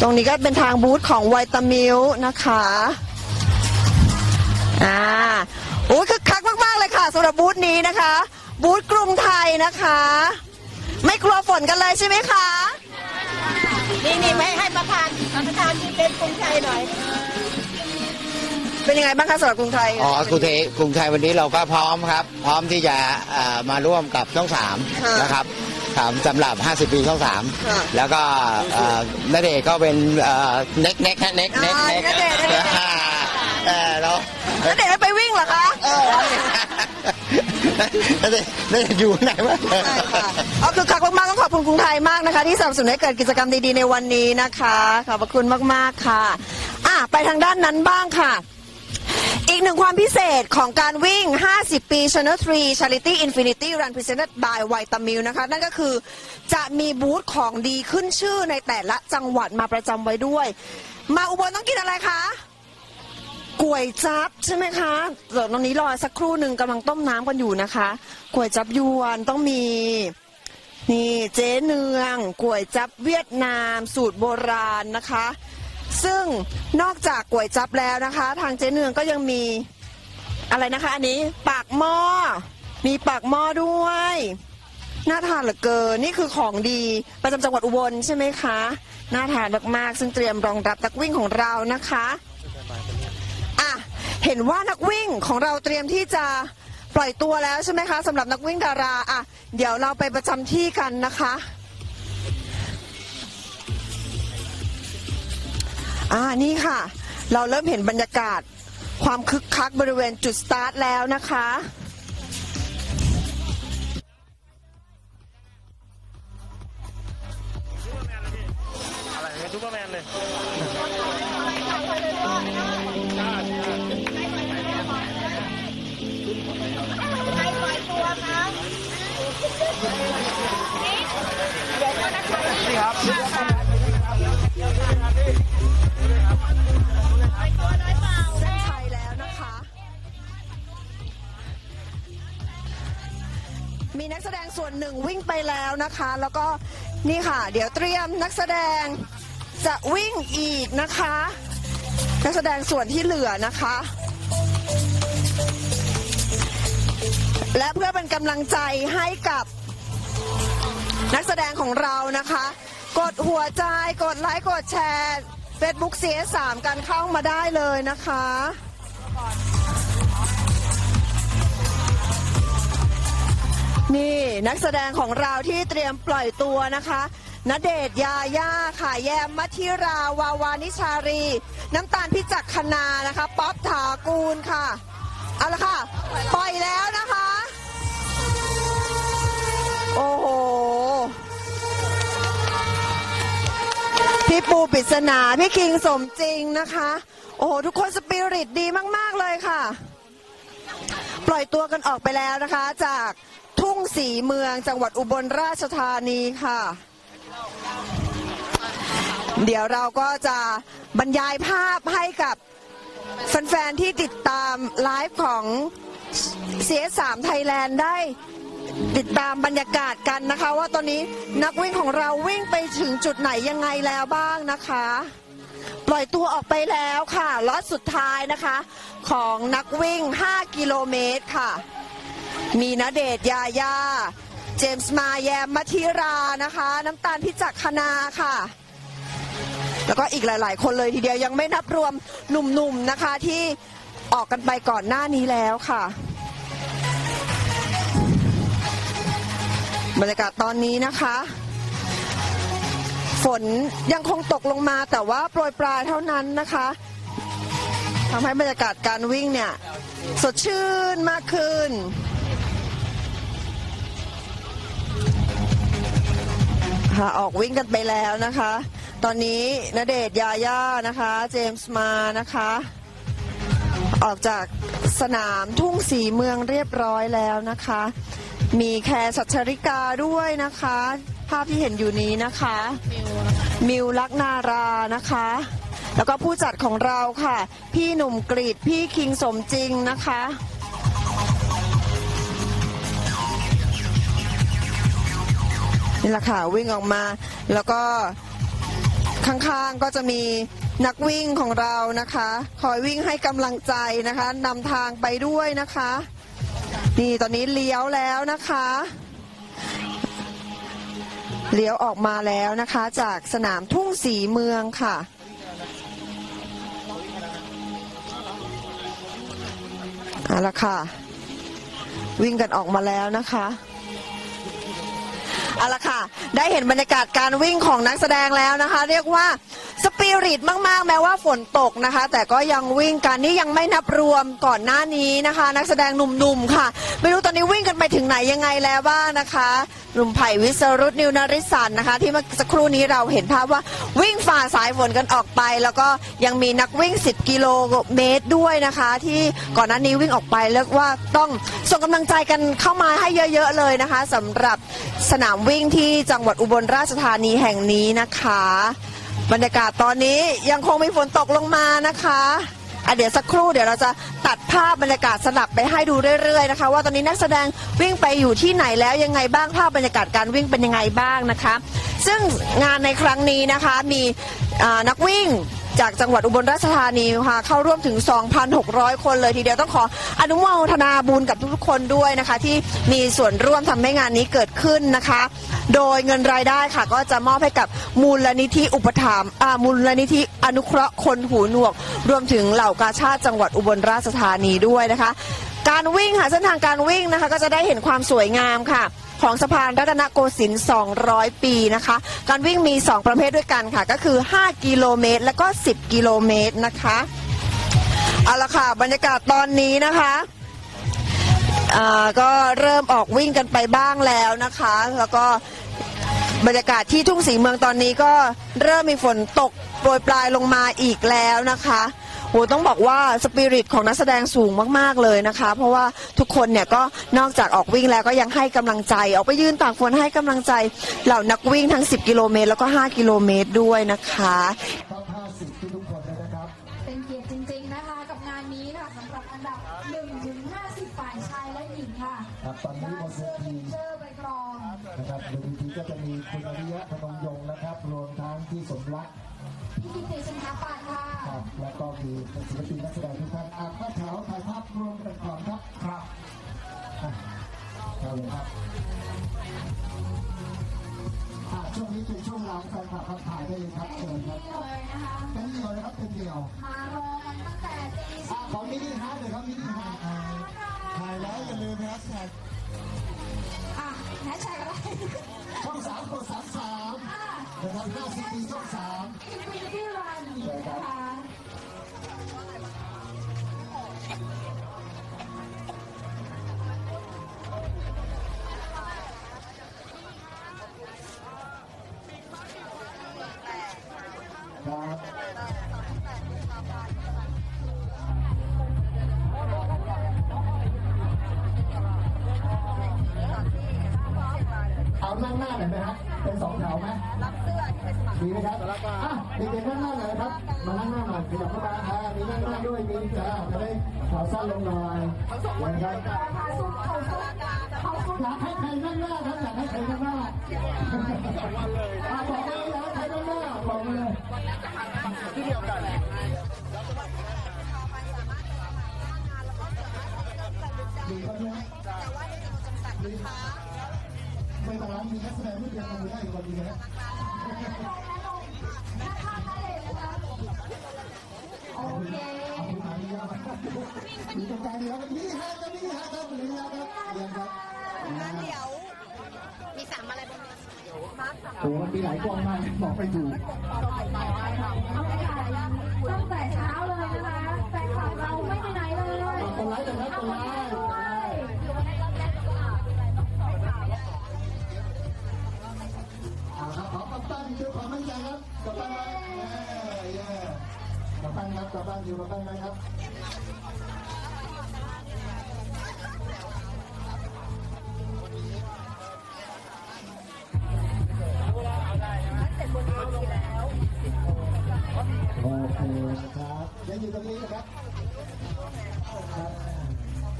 ตรงนี้ก็เป็นทางบูธของไวตามิลนะคะโอ้คึกคักมากๆเลยค่ะสำหรับบูธนี้นะคะบูธกรุงไทยนะคะไม่กลัวฝนกันเลยใช่ไหมคะนี่ไม่ให้ประธานที่เป็นกรุงไทยหน่อยเป็นยังไงบ้างคะสำหรับกรุงไทยกรุงไทยวันนี้เราก็พร้อมครับพร้อมที่จะมาร่วมกับช่อง3นะครับสำหรับ50ปีช่อง3แล้วก็ณเดชน์ก็เป็นเน็กเราณเดชน์ไม่ไปวิ่งเหรอคะณเดชน์อยู่ไหนวะคือคักมากๆต้องขอบคุณกรุงไทยมากนะคะที่สนับสนุนให้เกิดกิจกรรมดีๆในวันนี้นะคะขอบพระคุณมากๆค่ะไปทางด้านนั้นบ้างค่ะอีกหนึ่งความพิเศษของการวิ่ง50ปีChannel 3 Charity Infinity Run Presented by ไวตามิลนะคะนั่นก็คือจะมีบูธของดีขึ้นชื่อในแต่ละจังหวัดมาประจำไว้ด้วยมาอุบลต้องกินอะไรคะก๋วยจั๊บใช่ไหมคะเดี๋ยวตอนนี้รอสักครู่หนึ่งกำลังต้มน้ำกันอยู่นะคะก๋วยจั๊บยวนต้องมีนี่เจ๊เนืองก๋วยจั๊บเวียดนามสูตรโบราณนะคะซึ่งนอกจากก๋วยจั๊บแล้วนะคะทางเจ๊เนืองก็ยังมีอะไรนะคะอันนี้ปากหม้อมีปากหม้อด้วยน่าทานเหลือเกินนี่คือของดีประจำจังหวัดอุบลใช่ไหมคะน่าทานมากๆซึ่งเตรียมรองรับนักวิ่งของเรานะคะเห็นว่านักวิ่งของเราเตรียมที่จะปล่อยตัวแล้วใช่ไหมคะสำหรับนักวิ่งดาราเดี๋ยวเราไปประจำที่กันนะคะนี่ค่ะเราเริ่มเห็นบรรยากาศความคึกคักบริเวณจุดสตาร์ทแล้วนะคะ ซูเปอร์แมนเลยนี่ครับมีนักแสดงส่วนหนึ่งวิ่งไปแล้วนะคะแล้วก็นี่ค่ะเดี๋ยวเตรียมนักแสดงจะวิ่งอีกนะคะนักแสดงส่วนที่เหลือนะคะและเพื่อเป็นกำลังใจให้กับนักแสดงของเรานะคะกดหัวใจกดไลค์กดแชร์ Facebook CS3 กันเข้ามาได้เลยนะคะนี่นักแสดงของเราที่เตรียมปล่อยตัวนะคะณเดชน์ ญาญ่าค่ะแยมมัธิราวาวานิชารีน้ำตาลพิจักขณานะคะป๊อปถากูลค่ะเอาละค่ะปล่อยแล้วนะคะโอ้โหพี่ปูปริศนาพี่คิงสมจริงนะคะโอ้โหทุกคนสปิริตดีมากๆเลยค่ะปล่อยตัวกันออกไปแล้วนะคะจากทุ่งสีเมืองจังหวัดอุบลราชธานีค่ะเดี๋ยวเราก็จะบรรยายภาพให้กับแฟนๆที่ติดตามไลฟ์ของ CS3 Thailand ได้ติดตามบรรยากาศกันนะคะว่าตอนนี้นักวิ่งของเราวิ่งไปถึงจุดไหนยังไงแล้วบ้างนะคะปล่อยตัวออกไปแล้วค่ะล็อตสุดท้ายนะคะของนักวิ่ง5กิโลเมตรค่ะมีณเดชน์ ญาญ่าเจมส์มาแยมมัธิรานะคะน้ำตาลพิจักขณาค่ะแล้วก็อีกหลายๆคนเลยทีเดียวยังไม่นับรวมหนุ่มๆนะคะที่ออกกันไปก่อนหน้านี้แล้วค่ะบรรยากาศตอนนี้นะคะฝนยังคงตกลงมาแต่ว่าโปรยปลายเท่านั้นนะคะทำให้บรรยากาศการวิ่งเนี่ยสดชื่นมากขึ้นออกวิ่งกันไปแล้วนะคะตอนนี้ณเดชน์ ญาญ่านะคะเจมส์มานะคะออกจากสนามทุ่งสีเมืองเรียบร้อยแล้วนะคะมีแคร์ ชัชริกาด้วยนะคะภาพที่เห็นอยู่นี้นะคะมิวลักนารานะคะแล้วก็ผู้จัดของเราค่ะพี่หนุ่มกรีฑพี่คิงสมจริงนะคะนี่แหละค่ะวิ่งออกมาแล้วก็ข้างๆก็จะมีนักวิ่งของเรานะคะคอยวิ่งให้กำลังใจนะคะนำทางไปด้วยนะคะนี่ตอนนี้เลี้ยวแล้วนะคะเลี้ยวออกมาแล้วนะคะจากสนามทุ่งสีเมืองค่ะเอาละค่ะวิ่งกันออกมาแล้วนะคะเอาละค่ะได้เห็นบรรยากาศการวิ่งของนักแสดงแล้วนะคะเรียกว่าสปิริตมากๆแม้ว่าฝนตกนะคะแต่ก็ยังวิ่งกันนี่ยังไม่นับรวมก่อนหน้านี้นะคะนักแสดงหนุ่มๆค่ะไม่รู้ตอนนี้วิ่งกันไปถึงไหนยังไงแล้วบ้างนะคะหนุ่มไผ่วิศรุตนิวนริสันนะคะที่เมื่อสักครู่นี้เราเห็นภาพว่าวิ่งฝ่าสายฝนกันออกไปแล้วก็ยังมีนักวิ่ง10กิโลเมตรด้วยนะคะที่ก่อนหน้านี้วิ่งออกไปเรียกว่าต้องส่งกำลังใจกันเข้ามาให้เยอะๆเลยนะคะสำหรับสนามวิ่งที่จังหวัดอุบลราชธานีแห่งนี้นะคะบรรยากาศตอนนี้ยังคงมีฝนตกลงมานะคะเดี๋ยวสักครู่เดี๋ยวเราจะตัดภาพบรรยากาศสลับไปให้ดูเรื่อยๆนะคะว่าตอนนี้นักแสดงวิ่งไปอยู่ที่ไหนแล้วยังไงบ้างภาพบรรยากาศการวิ่งเป็นยังไงบ้างนะคะซึ่งงานในครั้งนี้นะคะมีนักวิ่งจากจังหวัดอุบลราชธานีค่ะเข้าร่วมถึง 2,600 คนเลยทีเดียวต้องขออนุโมทนาบุญกับทุกๆคนด้วยนะคะที่มีส่วนร่วมทำให้งานนี้เกิดขึ้นนะคะโดยเงินรายได้ค่ะก็จะมอบให้กับมูลนิธิอุปถัมภ์มูลนิธิอนุเคราะห์คนหูหนวกรวมถึงเหล่ากาชาดจังหวัดอุบลราชธานีด้วยนะคะการวิ่งค่ะเส้นทางการวิ่งนะคะก็จะได้เห็นความสวยงามค่ะของสะพานรัตนโกสินทร์200 ปีนะคะการวิ่งมี2ประเภทด้วยกันค่ะก็คือ5กิโลเมตรและก็10กิโลเมตรนะคะเอาละค่ะบรรยากาศตอนนี้นะคะก็เริ่มออกวิ่งกันไปบ้างแล้วนะคะแล้วก็ บรรยากาศที่ทุ่งศรีเมืองตอนนี้ก็เริ่มมีฝนตกโปรยปลายลงมาอีกแล้วนะคะโหต้องบอกว่าสปิริตของนักแสดงสูงมากๆเลยนะคะเพราะว่าทุกคนเนี่ยก็นอกจากออกวิ่งแล้วก็ยังให้กำลังใจออกไปยืนตากฝนให้กำลังใจเหล่านักวิ่งทั้ง10กิโลเมตรแล้วก็5กิโลเมตรด้วยนะคะเป็นเกียรติจริงๆนะคะกับงานนี้ค่ะสำหรับอันดับ1ถึง50ฝ่ายชายและหญิงค่ะตอนนี้เสื้อพิงเกอร์ไปกรองนะครับบนทีก็จะมีคุณอริยะพนมยงค์นะครับรวมทั้งที่สมรักพี่กิตติชนะปานค่ะและก็มีศิลปินนักแสดงทุกท่านอาภาขาวถ่ายภาพรวมกันก่อนครับครับเอาเลยครับช่วงนี้เป็นช่วงหลังแฟนคลับมาถ่ายได้เลยครับเชิญครับเป็นเดียวนะครับเป็นเดียวมาลงตั้งแต่ตีสองของมินิฮาร์ดเลยครับมินิฮาร์ดถ่ายแล้วอย่าลืมนะครับแฮชแท็กอะไรช่อง3กด33นะครับ50ปีช่อง3 Infinity Run นะคะเอานั่งหน้าหน่อยไหมครับเป็นสองแถวไหมรับเสื้อที่เป็นสมัครดีไหมครับอ่ะเด็กๆนั่งหน้าหน่อยครับมานั่งหน้าหน่อยขยับเข้ามามีนั่งหน้าด้วยมีจ้าจะได้ขาวสั้นลงหน่อยนะครับอยากให้ใครนั่งหน้าครับอยากให้ใครนั่งหน้าบอกเลยอยากให้ใครนั่งหน้าบอกเลยที่เดียวกันดีก็ได้ดีไม่ต้องร้านมีนักแสดงไม่เพียงคนเดียวได้คนเดียวนะโอเคมีตรงกลางแล้วนี่ฮะนี่ฮะครับนี่ฮะครับงั้นเดี๋ยวมีสามอะไรบ้างโอ้มีหลายกองมากบอกไปถูกตั้งแต่เช้าเลยนะคะแต่ข่าวเราไม่ไปไหนเลยตัวร้ายเลยนะตัวร้ายครับขอกับตั้งเชื่อความมั่นใจครับกับตั้งกับตั้งครับกับตั้งอยู่กับตั้งไหมครับโอเคครับยังอยู่ตรงนี้นะครับ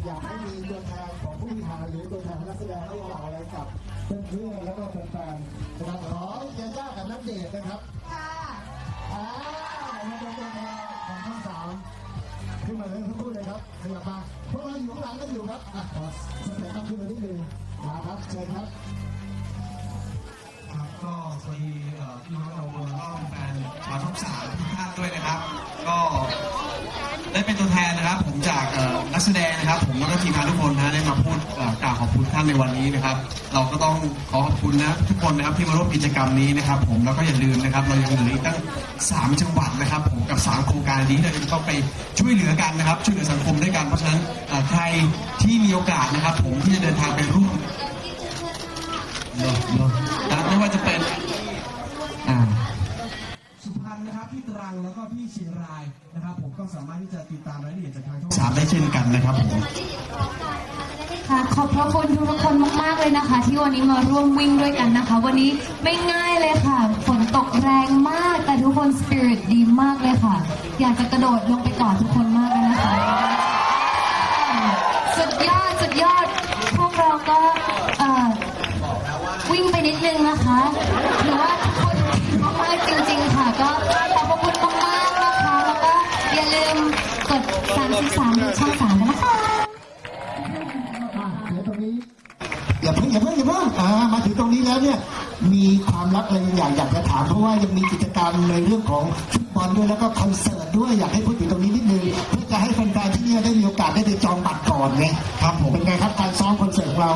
อยากให้มีตัวแทนของผู้บริหารหรือตัวแทนนักแสดงให้เราอะไรกับเพื่อนๆแล้วก็แฟนๆนะครับขอญาญ่ากับณเดชน์นะครับมาเป็นตัวแทนของทั้งสามขึ้นมาเลยทุกคนเลยครับขยับมาพวกเราอยู่ข้างหลังกันอยู่ครับแสดงขึ้นมานิดนึงมาครับเชิญครับก็สวัสดีพี่น้องเราคนร่วมงานมาช่องสามทุกท่านด้วยนะครับก็ได้เป็นตัวแทนนะครับผมจากนักแสดงนะครับผมแล้วก็ทีมงานทุกคนนะได้มาพูดกล่าวขอบคุณท่านในวันนี้นะครับเราก็ต้องขอขอบคุณนะทุกคนนะครับที่มาร่วมกิจกรรมนี้นะครับผมแล้วก็อย่าลืมนะครับเรายังเหลืออีกตั้ง3จังหวัดนะครับผมกับ3โครงการนี้เราจะต้องไปช่วยเหลือกันนะครับช่วยเหลือสังคมด้วยกันเพราะฉะนั้นใครที่มีโอกาสนะครับผมที่จะเดินทางไปร่วมไม่ว่าจะเป็นสุพรรณนะครับที่ตรังแล้วก็ที่เชียงรายนะครับผมก็สามารถที่จะติดตามรายละเอียดจากทางช่อง3ได้เช่นกันนะครับผมขอบพระคุณทุกคนมากๆเลยนะคะที่วันนี้มาร่วมวิ่งด้วยกันนะคะวันนี้ไม่ง่ายเลยค่ะฝนตกแรงมากแต่ทุกคนสปิริตดีมากเลยค่ะอยากจะกระโดดลงไปกอดทุกคนมากเลยนะคะสุดยอดสุดยอดพวกเราก็วิ่งไปนิดนึงนะคะหรือว่าคนมากจริงๆค่ะก็ขอบคุณมากๆนะคะแล้วก็อย่าลืมกด33ดูช่อง3นะคะเดี๋ยวตรงนี้อย่าเพิ่งมาถึงตรงนี้แล้วเนี่ยมีความลับอะไรอยากจะถามเพราะว่ายังมีกิจกรรมในเรื่องของฟุตบอลด้วยแล้วก็คอนเสิร์ตด้วยอยากให้พูดถึงตรงนี้นิดนึงเพื่อจะให้แฟนๆที่นี่ได้มีโอกาสได้ไปจองบัตรก่อนไงครับผมเป็นไงครับการซ้อมคอนเสิร์ตของเรา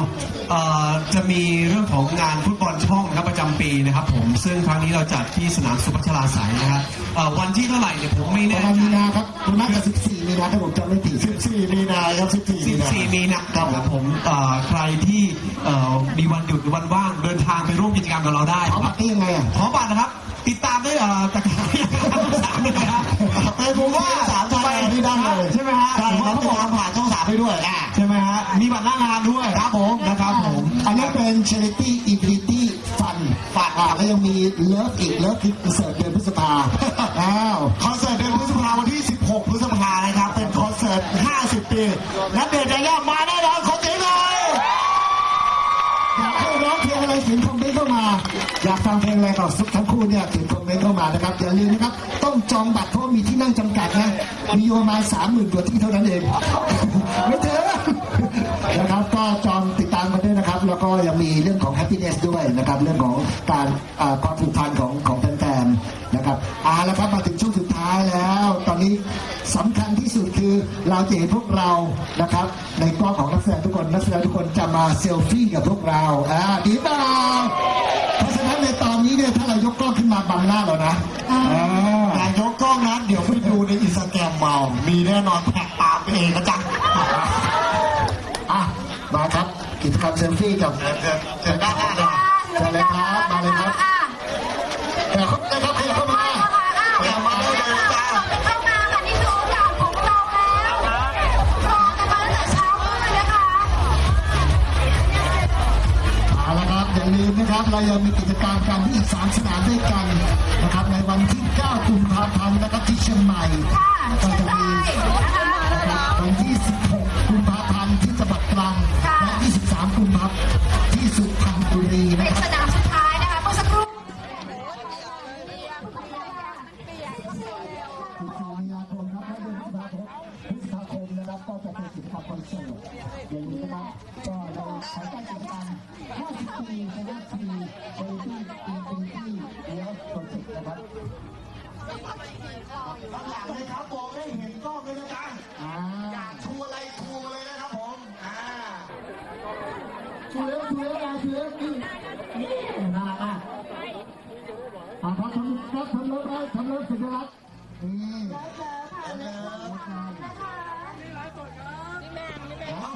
จะมีเรื่องของงานฟุตบอลช่องนะครับประจำปีนะครับผมซึ่งครั้งนี้เราจัดที่สนามสุพัชราไสยนะครับวันที่เท่าไหร่เนี่ยผมไม่แน่ใจ คุณนัท14 มีนาครับผมจำไม่ผิด14 มีนาครับ14 มีนาครับผมใครที่มีวันหยุดหรือวันว่างเดินทางไปร่วมกิจกรรมกับเราได้ขอบัตรได้ยังไงอ่ะขอบัตรนะครับติดตามได้จากทาง3นะครับไปผมว่า3ทางที่ดังเลยใช่ไหมฮะเขาบอกเราผ่านช่อง3ไปด้วยใช่ไหมฮะมีบัตรหน้างานด้วยครับผมนะครับผมอันนี้เป็น Charity Infinity Run ฝากแล้วยังมีเลิฟอีกเลิฟคือเสิร์ฟเดือนพฤษภาคอนเสิร์ตเดือนพฤษภาวันที่16พฤษภานะครับเป็นคอนเสิร์ต50ปีณเดชน์ ญาญ่ามาแน่นอนขอเสียงหน่อยอยากให้ร้องเพลงอะไรถึงคอมเมนต์เข้ามาอยากฟังเพลงอะไรก็ทั้งคู่เนี่ยถึงคอมเมนต์เข้ามานะครับอย่าลืมนะครับต้องจองบัตรเพราะมีที่นั่งจำกัดนะมีอยู่ประมาณ 30,000 กว่าที่เท่านั้นเองไม่เจอนะครับก็จองติดตามมาด้วยนะครับแล้วก็ยังมีเรื่องของ happiness ด้วยนะครับเรื่องของการความผูกพันของแฟนๆนะครับแล้วครับมาถึงช่วงสุดท้ายแล้วตอนนี้สำคัญที่สุดคือเราจะเห็นพวกเรานะครับในกล้องของนักแสดงทุกคนนักแสดงทุกคนจะมาเซลฟี่กับพวกเราดีเปล่าเพราะฉะนั้นในตอนนี้เนี่ยถ้าเรายกกล้องขึ้นมาบังหน้าเรานะการยกกล้องนั้นเดี๋ยวไปดูในอินสตาแกรมเมามีแน่นอนแท็กตามไปเองนะจ๊ะมาครับกิจกรรมเซลฟี่กับเชิญด้านหน้าเลยเชิญเลยครับมาเลยครับเดี๋ยวนะครับเข้ามาเดี๋ยวมาได้เลยจ้าเข้ามาค่ะนี่คือโอกาสของเราแล้วรอกันมาตั้งแต่เช้าเลยนะคะเอาละครับอย่าลืมนะครับเรายังมีกิจกรรมกันอีก3สนามด้วยกันนะครับในวันที่9กุมภาพันธ์นะครับที่เชียงใหม่ก็จะมีนะครับวันที่16กุมภาพันธ์ที่จังหวัดตรังและ23กุมภาพันธ์ที่สุพรรณบุรีนะครับเป็นสนามสุดท้ายนะคะเมื่อสักครู่พฤษภาคมนะครับก็จะเป็นกิจกรรมคอนเสิร์ตอย่างนี้นะครับก็เราใช้การจัดการ50ปีนะครับปีแล้วคอนเสิร์ตนะครับบางอย่างเลยครับบอกได้เห็นกล้องเลยนะจ๊ะอยากชูอะไรชูเลยนะครับผมชูเล็กนี่น่ารักมากทำรถสุดยอดต้องการนะครับต้อง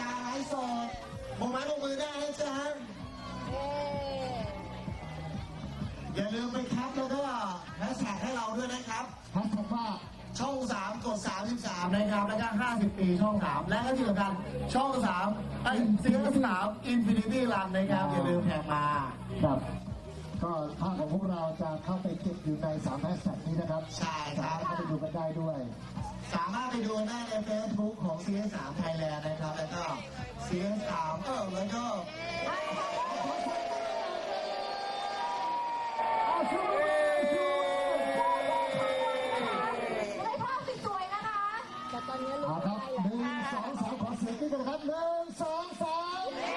การไลฟ์สดบอกไม้บอกมือได้เลยจ้ะอย่าลืมไปครับแล้วก็แฮชแท็กให้เราด้วยนะครับแฮชแท็กว่าช่อง3กด33นะครับแล้วก็50ปีช่อง3และก็ที่สำคัญช่อง3อินฟินิตี้รันนะครับอย่าลืมแท็กมาครับก็ภาพของพวกเราจะเข้าไปเก็บอยู่ใน3แฮชแท็กนี้นะครับใช่ครับเข้าไปดูกันได้ด้วยสามารถไปดูได้ใน Facebook ของ CS3 Thailand นะครับแล้วก็ CS3 แล้วก็ครับ1 2 3ขอเสียงด้วยกันครับ1 2 3นะ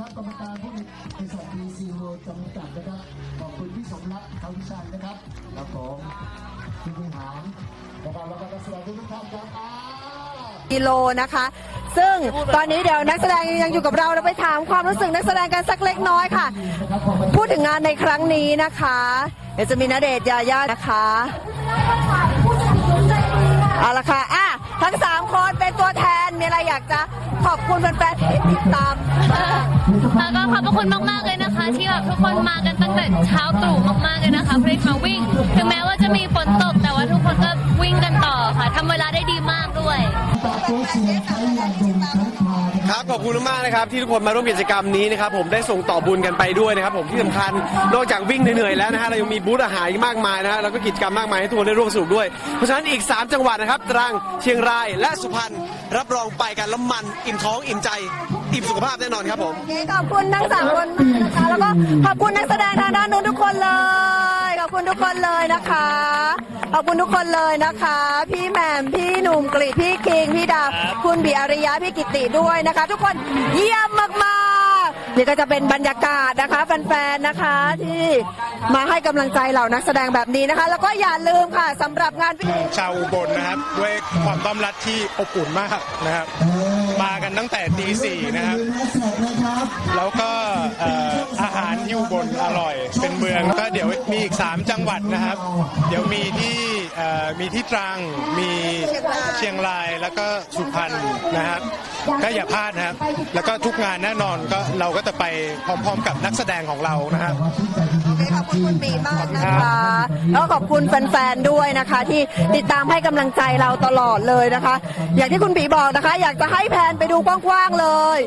ครับกรรมการผู้มีบริษัทดีซีโฮจำกัดนะครับขอบคุณพี่สมรักคำวิชัยนะครับแล้วก็ผู้บริหารนะครับแล้วก็นักแสดงทุกท่านครับกิโลนะคะซึ่งตอนนี้เดี๋ยวนักแสดงยังอยู่กับเราเราไปถามความรู้สึกนักแสดงกันสักเล็กน้อยค่ะพูดถึงงานในครั้งนี้นะคะเดี๋ยวจะมีณเดชน์ ญาญ่านะคะเอาละค่ะทั้ง3คนเป็นตัวแทนมีอะไรอยากจะขอบคุณแฟนๆที่ติดตามแล้วก็ขอบคุณมากๆเลยนะคะที่แบบทุกคนมากันตั้งแต่เช้าตรู่มากๆเลยนะคะเพื่อมาวิ่งถึงแม้ว่าจะมีฝนตกแต่ว่าทุกคนก็วิ่งกันต่อค่ะทำเวลาได้ดีมากด้วยครับขอบคุณมากนะครับที่ทุกคนมาร่วมกิจกรรมนี้นะครับผมได้ส่งต่อบุญกันไปด้วยนะครับผมที่สำคัญนอกจากวิ่งเหนื่อยๆแล้วนะฮะเรายังมีบูธอาหารมากมายนะฮะแล้วก็กิจกรรมมากมายให้ทุกคนได้ร่วมสนุกด้วยเพราะฉะนั้นอีก3จังหวัดนะครับตรังเชียงรายและสุพรรณรับรองไปกันแล้วมันอิ่มท้องอิ่มใจอิ่มสุขภาพแน่นอนครับผมขอบคุณทั้ง3คนนะคะแล้วก็ขอบคุณนักแสดงทางด้านนู้นทุกคนเลยขอบคุณทุกคนเลยนะคะขอบคุณทุกคนเลยนะคะพี่แหม่มพี่หนุ่มกฤษพี่คิงพี่ดาคุณบีอาริยะพี่กิติด้วยนะคะทุกคนเยี่ยมมากๆนี่ก็จะเป็นบรรยากาศนะคะแฟนๆนะคะที่มาให้กำลังใจเหล่านักแสดงแบบนี้นะคะแล้วก็อย่าลืมค่ะสำหรับงานชาวอุบลนะครับด้วยความต้อนรับที่อบอุ่นมากนะครับ มากันตั้งแต่ตี 4นะครับแล้วก็อาหารที่อุบลอร่อยเป็นเมืองก็เดี๋ยวมีอีก3จังหวัดนะครับเดี๋ยวมีที่ตรังมีเชียงรายแล้วก็สุพรรณนะครับก็อย่าพลาดนะครับแล้วก็ทุกงานแน่นอนก็เราก็จะไปพร้อมๆกับนักแสดงของเรานะครับขอบคุณคุณบีมากนะคะแล้วก็ขอบคุณแฟนๆด้วยนะคะที่ติดตามให้กำลังใจเราตลอดเลยนะคะอย่างที่คุณบีบอกนะคะอยากจะให้แพนไปดูกว้างๆเลย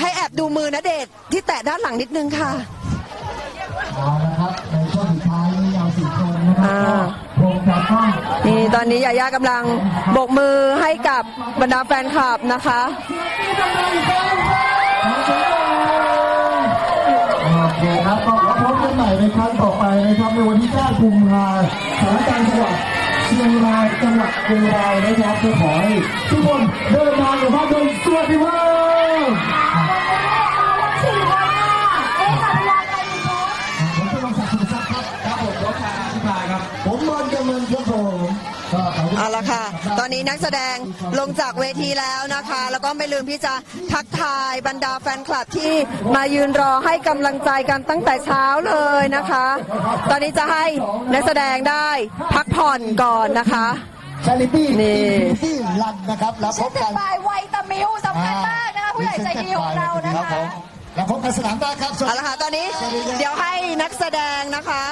ให้แอบดูมือณเดชน์ที่แตะด้านหลังนิดนึงค่ะนี่ตอนนี้ญาญ่ากำลังโบกมือให้กับบรรดาแฟนคลับนะคะโอเคครับก็พบกันใหม่ในครั้งต่อไปนะครับในวันที่9กุมภาพันธ์สถานการณ์จังหวัดเชียงรายจังหวัดเชียงรายนะครับจะขอให้ทุกคนเดินทางอย่างมั่นคงสวัสดีครับเอาละค่ะตอนนี้นักแสดงลงจากเวทีแล้วนะคะแล้วก็ไม่ลืมที่จะทักทายบรรดาแฟนคลับที่มายืนรอให้กำลังใจกันตั้งแต่เช้าเลยนะคะตอนนี้จะให้นักแสดงได้พักผ่อนก่อนนะคะ Charity Infinity Run นะครับแล้วพบกันบายไวตามิวสำคัญมากนะคะผู้ใหญ่ใจดีของเรานะคะแล้วพบกันสนามหน้าครับเอาละค่ะตอนนี้เดี๋ยวให้นักแสดงนะคะ